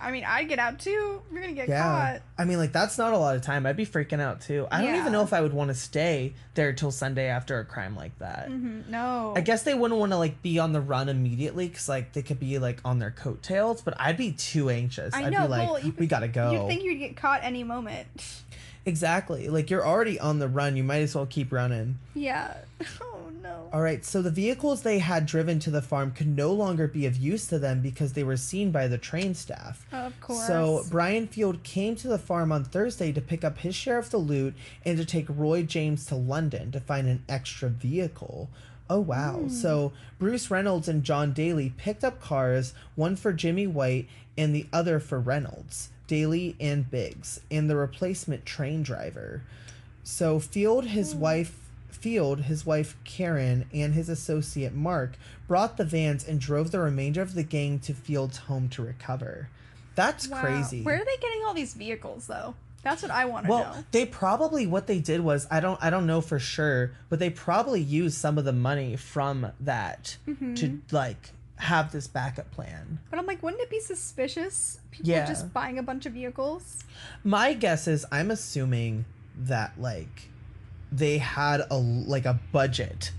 I mean, I'd get out too. You're gonna get caught. I mean, like, that's not a lot of time. I'd be freaking out too. I don't even know if I would want to stay there till Sunday after a crime like that. No. I guess they wouldn't want to, like, be on the run immediately, because, like, they could be, like, on their coattails, but I'd be too anxious. I know, I'd be like, we gotta go. You'd think you'd get caught any moment. Exactly. Like, you're already on the run. You might as well keep running. Yeah. Oh, no. All right. So the vehicles they had driven to the farm could no longer be of use to them because they were seen by the train staff. Of course. So Brian Field came to the farm on Thursday to pick up his share of the loot and to take Roy James to London to find an extra vehicle. Oh, wow. So Bruce Reynolds and John Daly picked up cars, one for Jimmy White and the other for Reynolds, Daly, and Biggs, and the replacement train driver. So Field, his wife Karen, and his associate Mark brought the vans and drove the remainder of the gang to Field's home to recover. That's crazy. Where are they getting all these vehicles, though? That's what I want to know. Well, they probably, what they did was, I don't know for sure, but they probably used some of the money from that to, like, have this backup plan. But I'm like, wouldn't it be suspicious? People just buying a bunch of vehicles? My guess is, I'm assuming that, like, they had a budget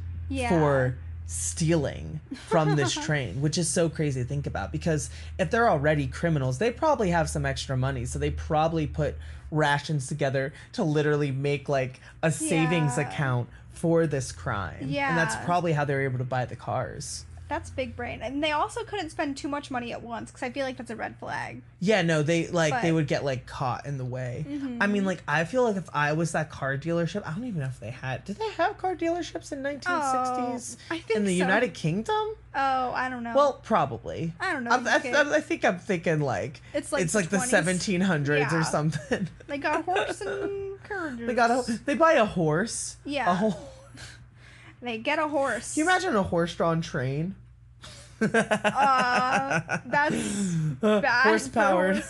for stealing from this train, which is so crazy to think about, because if they're already criminals, they probably have some extra money, so they probably put rations together to literally make, like, a savings account for this crime. Yeah. And that's probably how they were able to buy the cars. That's big brain. And they also couldn't spend too much money at once, because I feel like that's a red flag. Yeah, no, they would get, like, caught in the way. I mean, like, I feel like if I was that car dealership, I don't even know if they had. Did they have car dealerships in 1960s? I think in the United Kingdom? Oh, I don't know. Well, probably. I don't know. I think I'm thinking, like, it's like the 1700s or something. They got horse and carriages. They buy a horse. Yeah. They get a horse. Can you imagine a horse-drawn train? That's bad. Horse-powered.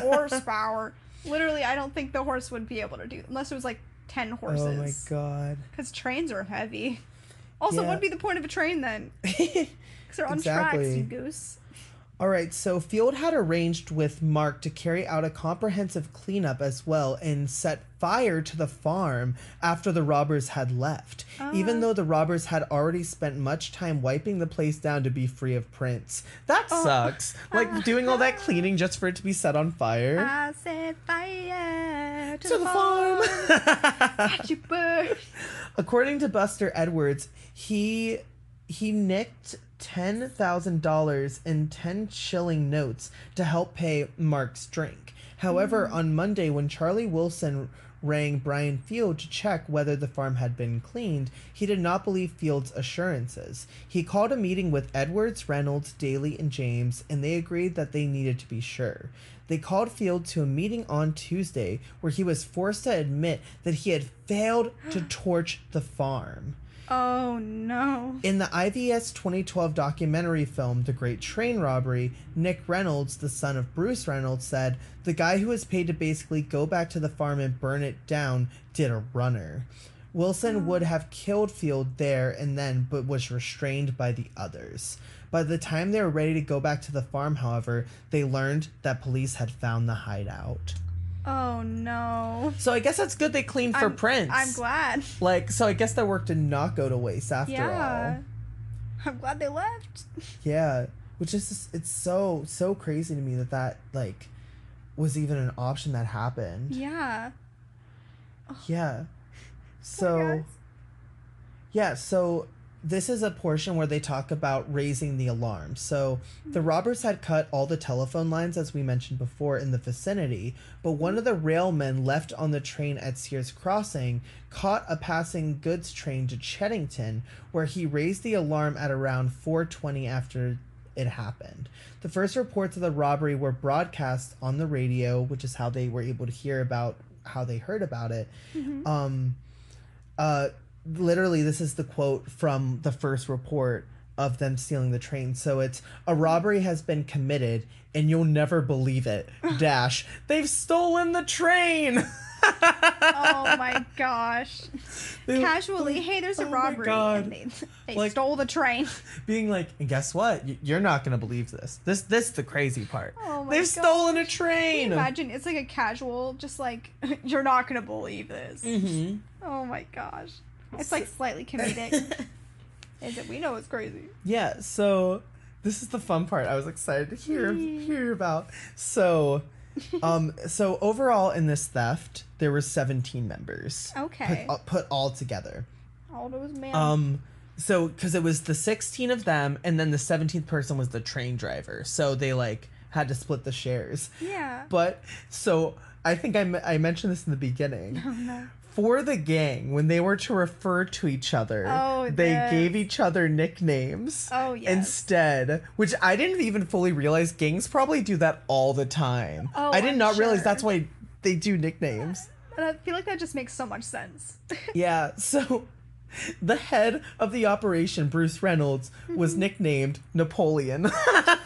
horsepower. Literally, I don't think the horse would be able to do, unless it was like 10 horses. Oh my god. Because trains are heavy. Also, yeah. What would be the point of a train then? Because they're on tracks, you goose. All right, so Field had arranged with Mark to carry out a comprehensive cleanup as well and set fire to the farm after the robbers had left, even though the robbers had already spent much time wiping the place down to be free of prints. That sucks. Like, doing all that cleaning just for it to be set on fire. I set fire to the farm. You burn. According to Buster Edwards, he nicked $10,000 in 10-shilling notes to help pay Mark's drink. However, on Monday, when Charlie Wilson rang Brian Field to check whether the farm had been cleaned, he did not believe Field's assurances. He called a meeting with Edwards, Reynolds, Daly, and James, and they agreed that they needed to be sure. They called Field to a meeting on Tuesday, where he was forced to admit that he had failed to torch the farm. Oh, no. In the IVS 2012 documentary film, The Great Train Robbery, Nick Reynolds, the son of Bruce Reynolds, said, "The guy who was paid to basically go back to the farm and burn it down did a runner. Wilson would have killed Field there and then, but was restrained by the others. By the time they were ready to go back to the farm, however, they learned that police had found the hideout." Oh, no. So I guess that's good they cleaned for prints. I'm glad. Like, so I guess their work did not go to waste after all. I'm glad they left. Yeah. Which is, it's so crazy to me that, like, was even an option that happened. Yeah. Yeah. So, yeah, so this is a portion where they talk about raising the alarm. So the robbers had cut all the telephone lines, as we mentioned before, in the vicinity, but one of the railmen left on the train at Sears Crossing caught a passing goods train to Cheddington, where he raised the alarm at around 4:20 after it happened. The first reports of the robbery were broadcast on the radio, which is how they were able to hear about how they heard about it. Literally, this is the quote from the first report of them stealing the train. So it's, "A robbery has been committed, and you'll never believe it. Dash, they've stolen the train." Oh my gosh. Casually, hey, there's a robbery, and they like, stole the train. Being like, and guess what? You're not gonna believe this. This is the crazy part. Oh my gosh. They've stolen a train. Can you imagine? It's like a casual, just like, you're not gonna believe this. Oh my gosh. It's like slightly comedic. Is it? We know it's crazy. Yeah. So this is the fun part. I was excited to hear about. So, so overall in this theft, there were 17 members. Okay. Put all together. All those men. So because it was the 16 of them, and then the 17th person was the train driver. So they like had to split the shares. Yeah. But so I think I mentioned this in the beginning. Oh no. For the gang, when they were to refer to each other, they gave each other nicknames instead, which I didn't even fully realize. Gangs probably do that all the time. I did not realize that's why they do nicknames. And I feel like that just makes so much sense. Yeah, so the head of the operation, Bruce Reynolds, was nicknamed Napoleon.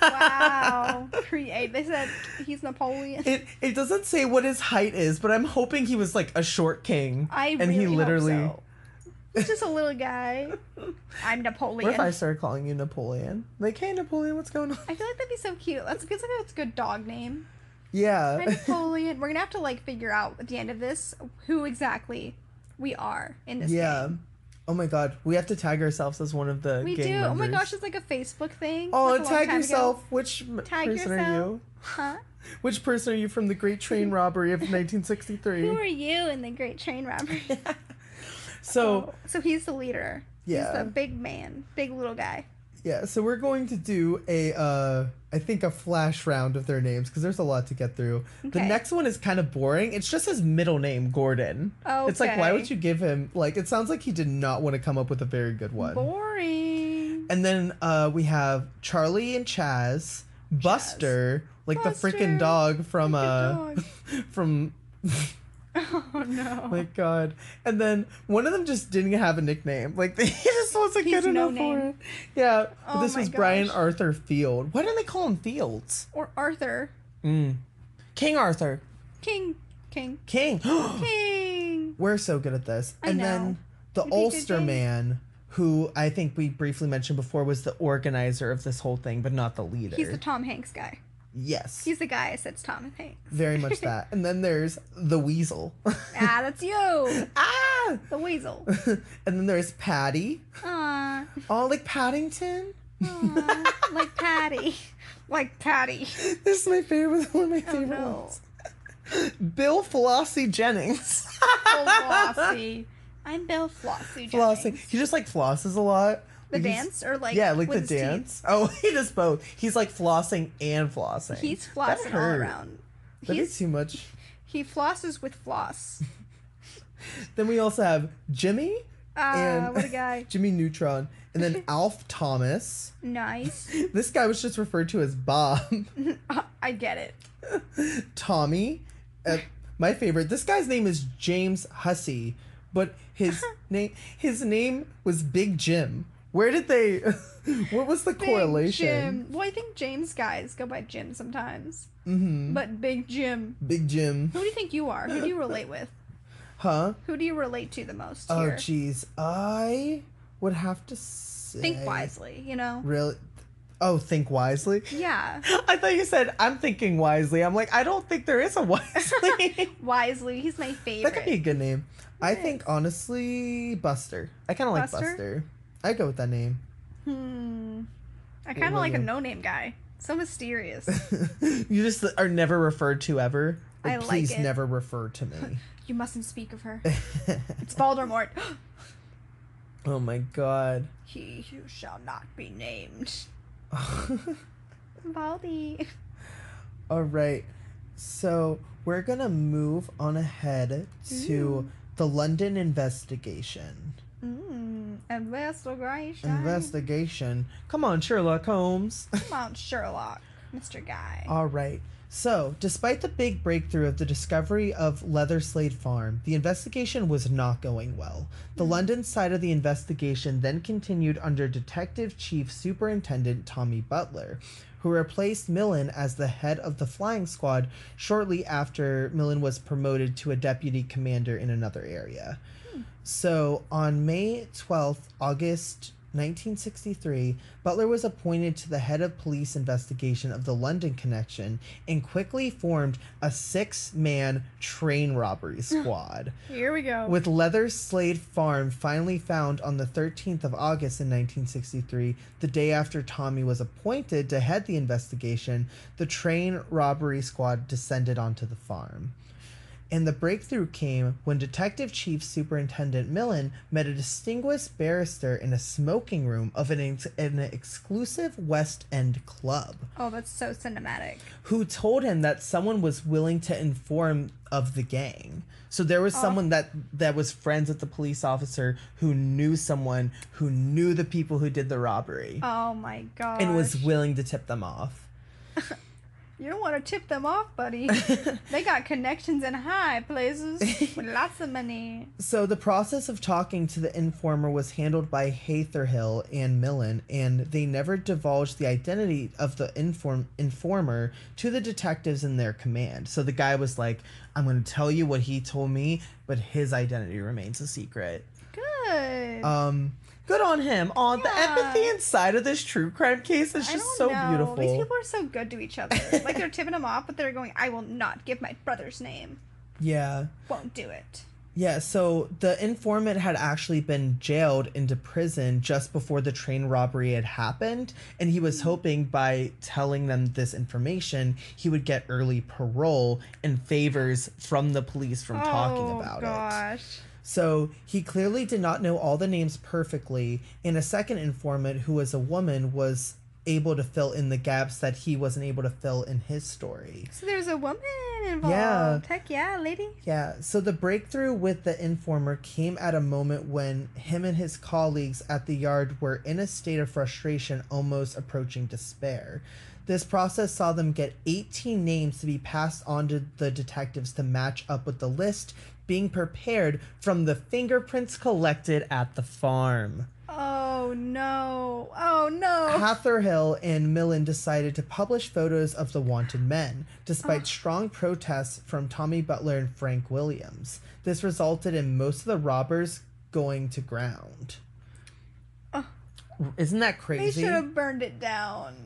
Wow. They said he's Napoleon. It doesn't say what his height is, but I'm hoping he was like a short king. I really hope so. He's just a little guy. I'm Napoleon. What if I started calling you Napoleon? Like, hey, Napoleon, what's going on? I feel like that'd be so cute. That feels like that's a good dog name. Yeah. I'm Napoleon. We're gonna have to like figure out at the end of this who exactly we are in this game. Oh my god, we have to tag ourselves as one of the gang members. Oh my gosh, it's like a Facebook thing. Oh, like tag yourself. Which person are you? Huh? Which person are you from the Great Train Robbery of 1963? Who are you in the Great Train Robbery? So he's the leader. Yeah. He's the big man, big little guy. Yeah, so we're going to do a flash round of their names, because there's a lot to get through. Okay. The next one is kind of boring. It's just his middle name, Gordon. Okay. It's like, why would you give him, like, it sounds like he did not want to come up with a very good one. Boring. And then we have Charlie and Chaz. Buster, the freaking dog from, from... Oh no! My God! And then one of them just didn't have a nickname. Like he just wasn't good enough for it. Yeah. But this was Brian Arthur Field. Why didn't they call him Fields? Or Arthur. King Arthur. King. King. We're so good at this. I know. Then the Ulster man, who I think we briefly mentioned before, was the organizer of this whole thing, but not the leader. He's the Tom Hanks guy. Yes. He's the guy that says Tom Hanks. Very much that. And then there's the Weasel. Ah, that's you. Ah! The Weasel. And then there's Patty. Aw. Oh, like Paddington? Aw, like Patty. Like Patty. This is my favorite, one of my favorite ones. Bill Flossie Jennings. Bill Flossie. I'm Bill Flossie Jennings. Flossie. He just, like, flosses a lot. The dance or like yeah, like the dance. Teeth? Oh, he does both. He's like flossing and flossing. He's flossing all around. That's too much. He flosses with floss. Then we also have Jimmy. And what a guy. Jimmy Neutron. And then Alf Thomas. Nice. This guy was just referred to as Bob. I get it. Tommy. My favorite. This guy's name is James Hussey, but his name was Big Jim. Where did they... What was the correlation? Jim. Well, I think James guys go by Jim sometimes. Mm-hmm. But Big Jim. Big Jim. Who do you think you are? Who do you relate with? Huh? Who do you relate to the most here? Oh, jeez. I would have to say... Think wisely, you know? Really? Oh, think wisely? Yeah. I thought you said, I'm thinking wisely. I'm like, I don't think there is a Wisely. Wisely. He's my favorite. That could be a good name. I think, honestly, Buster. I kind of like Buster. I go with that name. I kind of like a no-name guy. So mysterious. You just are never referred to ever. Like, I like please it. Never refer to me. You mustn't speak of her. It's Voldemort. Oh my god. He who shall not be named. Baldi. All right. So we're going to move on ahead to the London investigation. Investigation. Come on, Sherlock Holmes. Come on, Sherlock, Mr. Guy. All right. So, despite the big breakthrough of the discovery of Leather Slade Farm, the investigation was not going well. The London side of the investigation then continued under Detective Chief Superintendent Tommy Butler, who replaced Millen as the head of the flying squad shortly after Millen was promoted to a deputy commander in another area. So, on May 12th, August 1963, Butler was appointed to the head of police investigation of the London connection and quickly formed a 6-man train robbery squad. Here we go. With Leather Slade Farm finally found on the 13th of August in 1963, the day after Tommy was appointed to head the investigation, the train robbery squad descended onto the farm. And the breakthrough came when Detective Chief Superintendent Millen met a distinguished barrister in a smoking room of an exclusive West End club. Oh, that's so cinematic. Who told him that someone was willing to inform of the gang. So there was someone that was friends with the police officer who knew someone who knew the people who did the robbery. Oh, my gosh. And was willing to tip them off. You don't want to tip them off, buddy. They got connections in high places with lots of money. So the process of talking to the informer was handled by Hatherill and Millen, and they never divulged the identity of the informer to the detectives in their command. So the guy was like, I'm going to tell you what he told me, but his identity remains a secret. Good. Good on him. Oh, yeah. The empathy inside of this true crime case is just so beautiful. These people are so good to each other. Like, they're tipping him off, but they're going, I will not give my brother's name. Yeah. Won't do it. Yeah, so the informant had actually been jailed into prison just before the train robbery had happened, and he was hoping by telling them this information, he would get early parole and favors from the police from talking about it. Oh, gosh. So he clearly did not know all the names perfectly, and a second informant, who was a woman, was able to fill in the gaps that he wasn't able to fill in his story. So there's a woman involved. Yeah. Heck yeah, lady. Yeah. So the breakthrough with the informer came at a moment when him and his colleagues at the yard were in a state of frustration, almost approaching despair. This process saw them get 18 names to be passed on to the detectives to match up with the list being prepared from the fingerprints collected at the farm. Oh, no. no. Oh, no. Hatherill and Millen decided to publish photos of the wanted men, despite strong protests from Tommy Butler and Frank Williams. This resulted in most of the robbers going to ground. Isn't that crazy? They should have burned it down.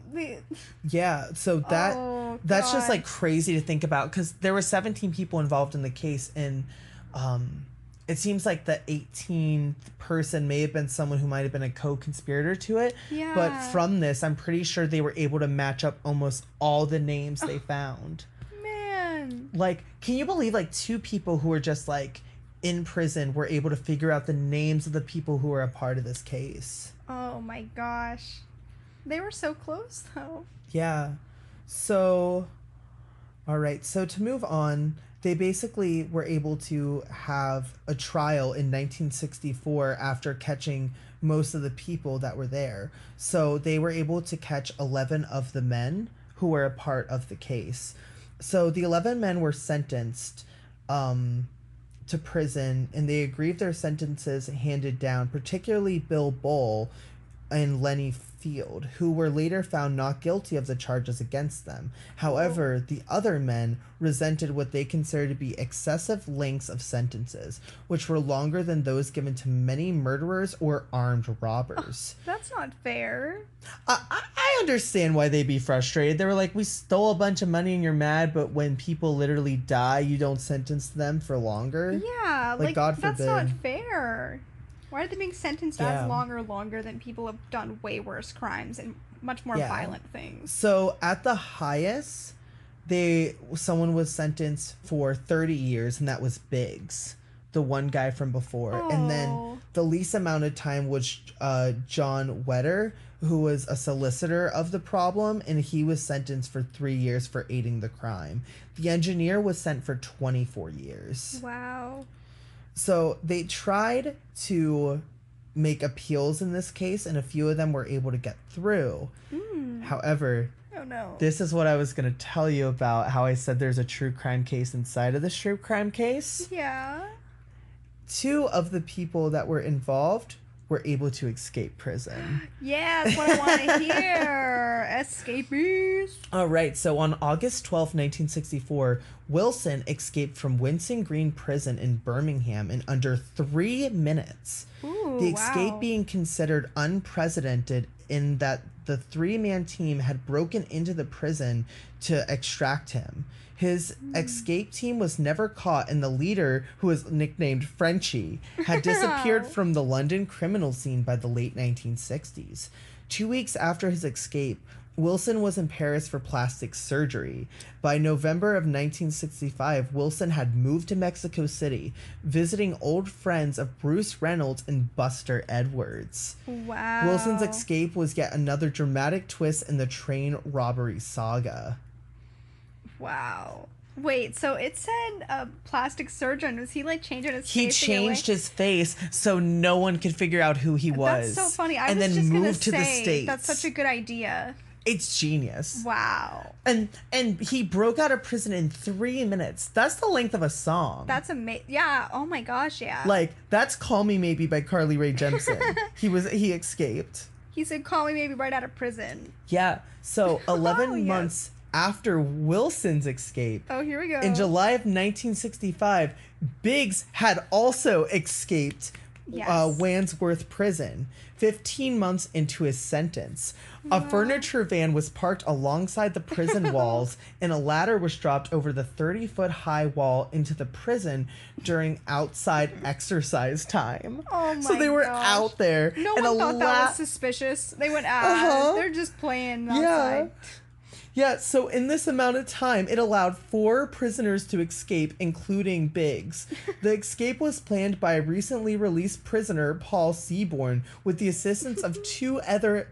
Yeah, so that's just like crazy to think about, because there were 17 people involved in the case, and it seems like the 18th person may have been someone who might have been a co-conspirator to it. Yeah. But from this, I'm pretty sure they were able to match up almost all the names they found. Man. Like, can you believe like two people who were just like in prison were able to figure out the names of the people who were a part of this case? Oh my gosh. They were so close though. Yeah. So, all right. So to move on, they basically were able to have a trial in 1964 after catching most of the people that were there. So they were able to catch 11 of the men who were a part of the case. So the 11 men were sentenced to prison, and they agreed their sentences handed down, particularly Bill Bull and Lenny Field, who were later found not guilty of the charges against them. However, the other men resented what they considered to be excessive lengths of sentences, which were longer than those given to many murderers or armed robbers. Oh, that's not fair. I understand why they'd be frustrated. They were like, we stole a bunch of money and you're mad, but when people literally die, you don't sentence them for longer? Yeah, like God forbid. That's not fair. Why are they being sentenced as longer than people have done way worse crimes and much more violent things? So at the highest, someone was sentenced for 30 years, and that was Biggs, the one guy from before. Oh. And then the least amount of time was John Wetter, who was a solicitor of the problem, and he was sentenced for 3 years for aiding the crime. The engineer was sent for 24 years. Wow. So they tried to make appeals in this case, and a few of them were able to get through. However, this is what I was going to tell you about, how I said there's a true crime case inside of this true crime case. Yeah. Two of the people that were involved were able to escape prison. Yeah, that's what I want to hear. Escapees. All right, so on August 12, 1964, Wilson escaped from Winston Green Prison in Birmingham in under 3 minutes. Ooh, the escape being considered unprecedented in that the three-man team had broken into the prison to extract him. His escape team was never caught, and the leader, who was nicknamed Frenchie, had disappeared from the London criminal scene by the late 1960s. 2 weeks after his escape, Wilson was in Paris for plastic surgery. By November of 1965, Wilson had moved to Mexico City, visiting old friends of Bruce Reynolds and Buster Edwards. Wow. Wilson's escape was yet another dramatic twist in the train robbery saga. Wow. Wait, so it said a plastic surgeon. Was he like changing his face? He changed his face so no one could figure out who he was. That's so funny. I was just going to say that's such a good idea. It's genius. Wow. And he broke out of prison in 3 minutes. That's the length of a song. That's amazing. Yeah. Oh my gosh. Yeah. Like that's "Call Me Maybe" by Carly Rae Jepsen. He escaped. He said, "Call me maybe" right out of prison. Yeah. So 11 months after Wilson's escape. Oh, here we go. In July of 1965, Biggs had also escaped. Yes. Wandsworth Prison, 15 months into his sentence. Wow. A furniture van was parked alongside the prison walls, and a ladder was dropped over the 30-foot-high wall into the prison during outside exercise time. Oh my gosh. So they were out there. No one thought that was suspicious. They went out. They're just playing outside. Yeah. Yeah, so in this amount of time, it allowed 4 prisoners to escape, including Biggs. The escape was planned by recently released prisoner Paul Seaborn, with the assistance of two other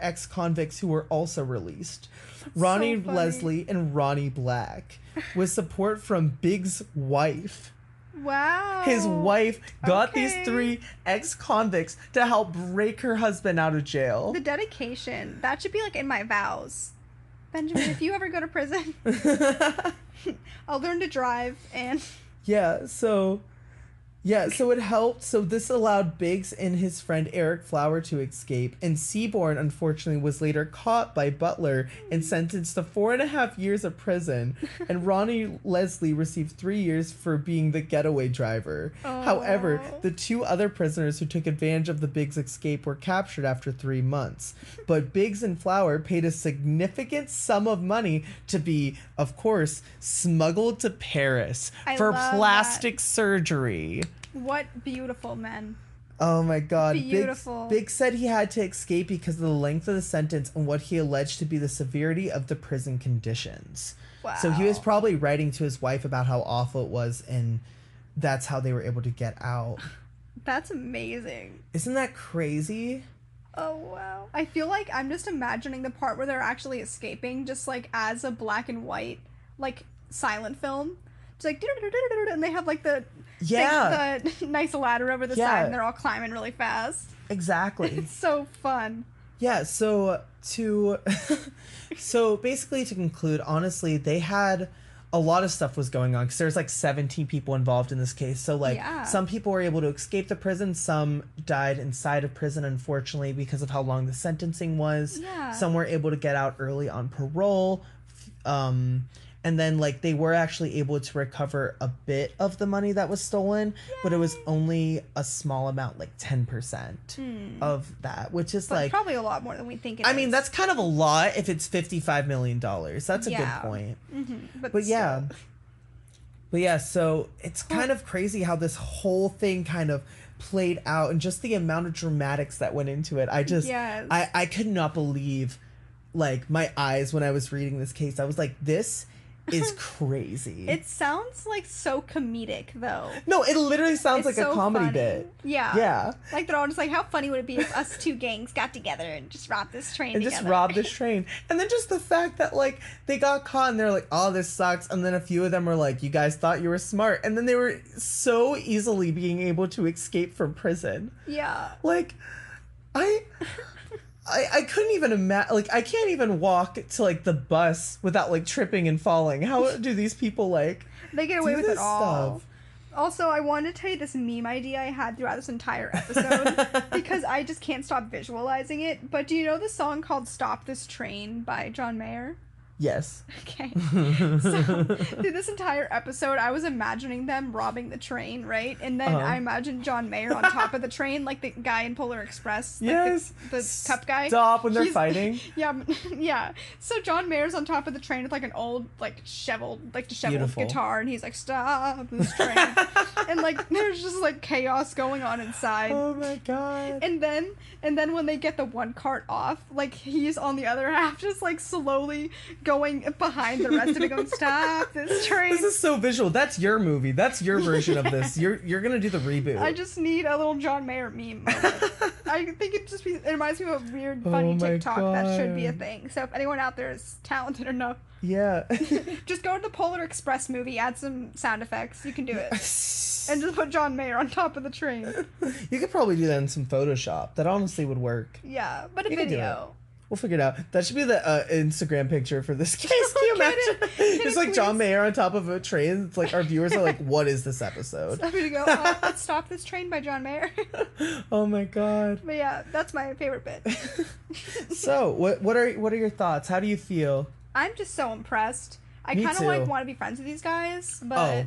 ex-convicts who were also released, Ronnie Leslie and Ronnie Black, with support from Biggs' wife. Wow. His wife got these 3 ex-convicts to help break her husband out of jail. The dedication. That should be like in my vows. Benjamin, if you ever go to prison, I'll learn to drive and... Yeah, so... Yeah, so it helped. So this allowed Biggs and his friend Eric Flower to escape, and Seaborn, unfortunately, was later caught by Butler and sentenced to 4.5 years of prison, and Ronnie Leslie received 3 years for being the getaway driver. Aww. However, the two other prisoners who took advantage of the Biggs escape were captured after 3 months, but Biggs and Flower paid a significant sum of money to be, of course, smuggled to Paris for plastic surgery. What beautiful men. Oh my God. Beautiful. Biggs said he had to escape because of the length of the sentence and what he alleged to be the severity of the prison conditions. Wow. So he was probably writing to his wife about how awful it was, and that's how they were able to get out. That's amazing. Isn't that crazy? Oh, wow. I feel like I'm just imagining the part where they're actually escaping just like as a black and white, like, silent film. It's like, and they have like the... Yeah. The nice ladder over the side, and they're all climbing really fast. Exactly. It's so fun. Yeah, so to... So basically, to conclude, honestly, they had... A lot of stuff was going on because there's like 17 people involved in this case. So like some people were able to escape the prison. Some died inside of prison, unfortunately, because of how long the sentencing was. Yeah. Some were able to get out early on parole. And then, like, they were actually able to recover a bit of the money that was stolen, but it was only a small amount, like 10% of that, which is, but like... probably a lot more than we think it is. I mean, that's kind of a lot if it's $55 million. That's a good point. Mm-hmm. But yeah. But yeah, so it's kind of crazy how this whole thing kind of played out, and just the amount of dramatics that went into it. I just... Yes. I could not believe, like, my eyes when I was reading this case. I was like, this... is crazy. It sounds like so comedic, though. No, it literally sounds like so a comedy bit. Yeah. Yeah. Like they're all just like, how funny would it be if us two gangs got together and just robbed this train And then just the fact that, like, they got caught and they're like, oh, this sucks. And then a few of them were like, you guys thought you were smart. And then they were so easily being able to escape from prison. Yeah. Like, I couldn't even imagine, like, I can't even walk to, like, the bus without, like, tripping and falling. How do these people, like, they get away with it all? Stuff? Also, I want to tell you this meme idea I had throughout this entire episode because I just can't stop visualizing it. But do you know the song called Stop This Train by John Mayer? Yes. Okay. So, through this entire episode, I was imagining them robbing the train, right? And then I imagined John Mayer on top of the train, like the guy in Polar Express. Like the cup guy. Stop when they're fighting. Yeah. Yeah. So John Mayer's on top of the train with like an old, like, disheveled guitar. And he's like, stop this train. And like, there's just like chaos going on inside. Oh my God. And then when they get the one cart off, like, he's on the other half, just like slowly going behind the rest of it, going, stop this train. This is so visual. That's your movie. That's your version of this. You're gonna do the reboot. I just need a little John Mayer meme moment. I think it reminds me of a weird, funny TikTok that should be a thing. So if anyone out there is talented enough, just go to the Polar Express movie, add some sound effects. You can do it, and just put John Mayer on top of the train. You could probably do that in some Photoshop. That honestly would work. Yeah, but a video. We'll figure it out. That should be the Instagram picture for this case. Can you imagine? It's like John Mayer on top of a train. It's like our viewers are like, what is this episode? So I'm gonna go, let's Stop This Train by John Mayer. Oh my God. But yeah, that's my favorite bit. So, what are your thoughts? How do you feel? I'm just so impressed. I kind of like want to be friends with these guys, but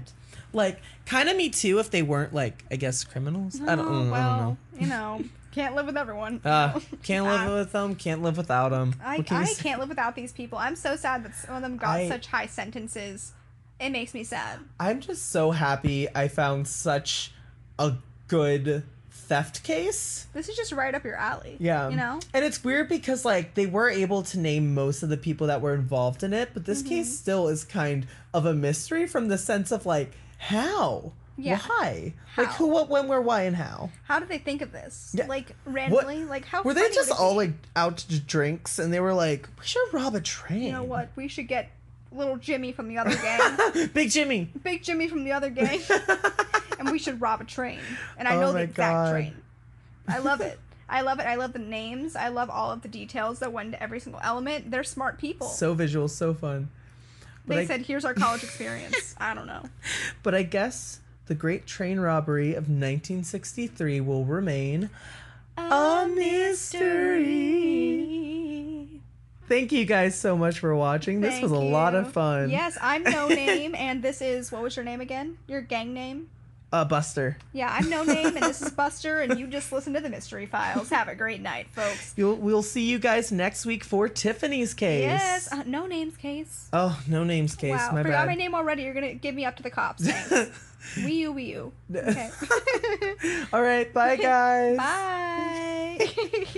like, kind of me too if they weren't, like, I guess, criminals. I don't know. You know. Can't live with everyone. Can't live with them. Can't live without them. I can't live without these people. I'm so sad that some of them got such high sentences. It makes me sad. I'm just so happy I found such a good theft case. This is just right up your alley. Yeah. You know? And it's weird because, like, they were able to name most of the people that were involved in it, but this case still is kind of a mystery from the sense of, like, how? Yeah. Why? How? Like, who, what, when, where, why, and how? How did they think of this? Yeah. Like, randomly? What? Like, how were they just all, like, out to drinks, and they were like, we should rob a train. You know what? We should get little Jimmy from the other gang. Big Jimmy. Big Jimmy from the other gang. And we should rob a train. And I know the exact train. I love it. I love it. I love the names. I love all of the details that went into every single element. They're smart people. So visual. So fun. But they said, here's our college experience. I don't know. But I guess... The Great Train Robbery of 1963 will remain a mystery. Thank you guys so much for watching. This was a lot of fun. Yes, I'm No Name, and this is, what was your name again? Your gang name? Buster. Yeah, I'm No Name, and this is Buster, and you just listen to The Mystery Files. Have a great night, folks. We'll see you guys next week for Tiffany's case. Yes, No Name's case. Oh, No Name's case. Wow, my forgot bad. My name already. You're gonna give me up to the cops. Wee you. Okay. All right. Bye, guys. Bye.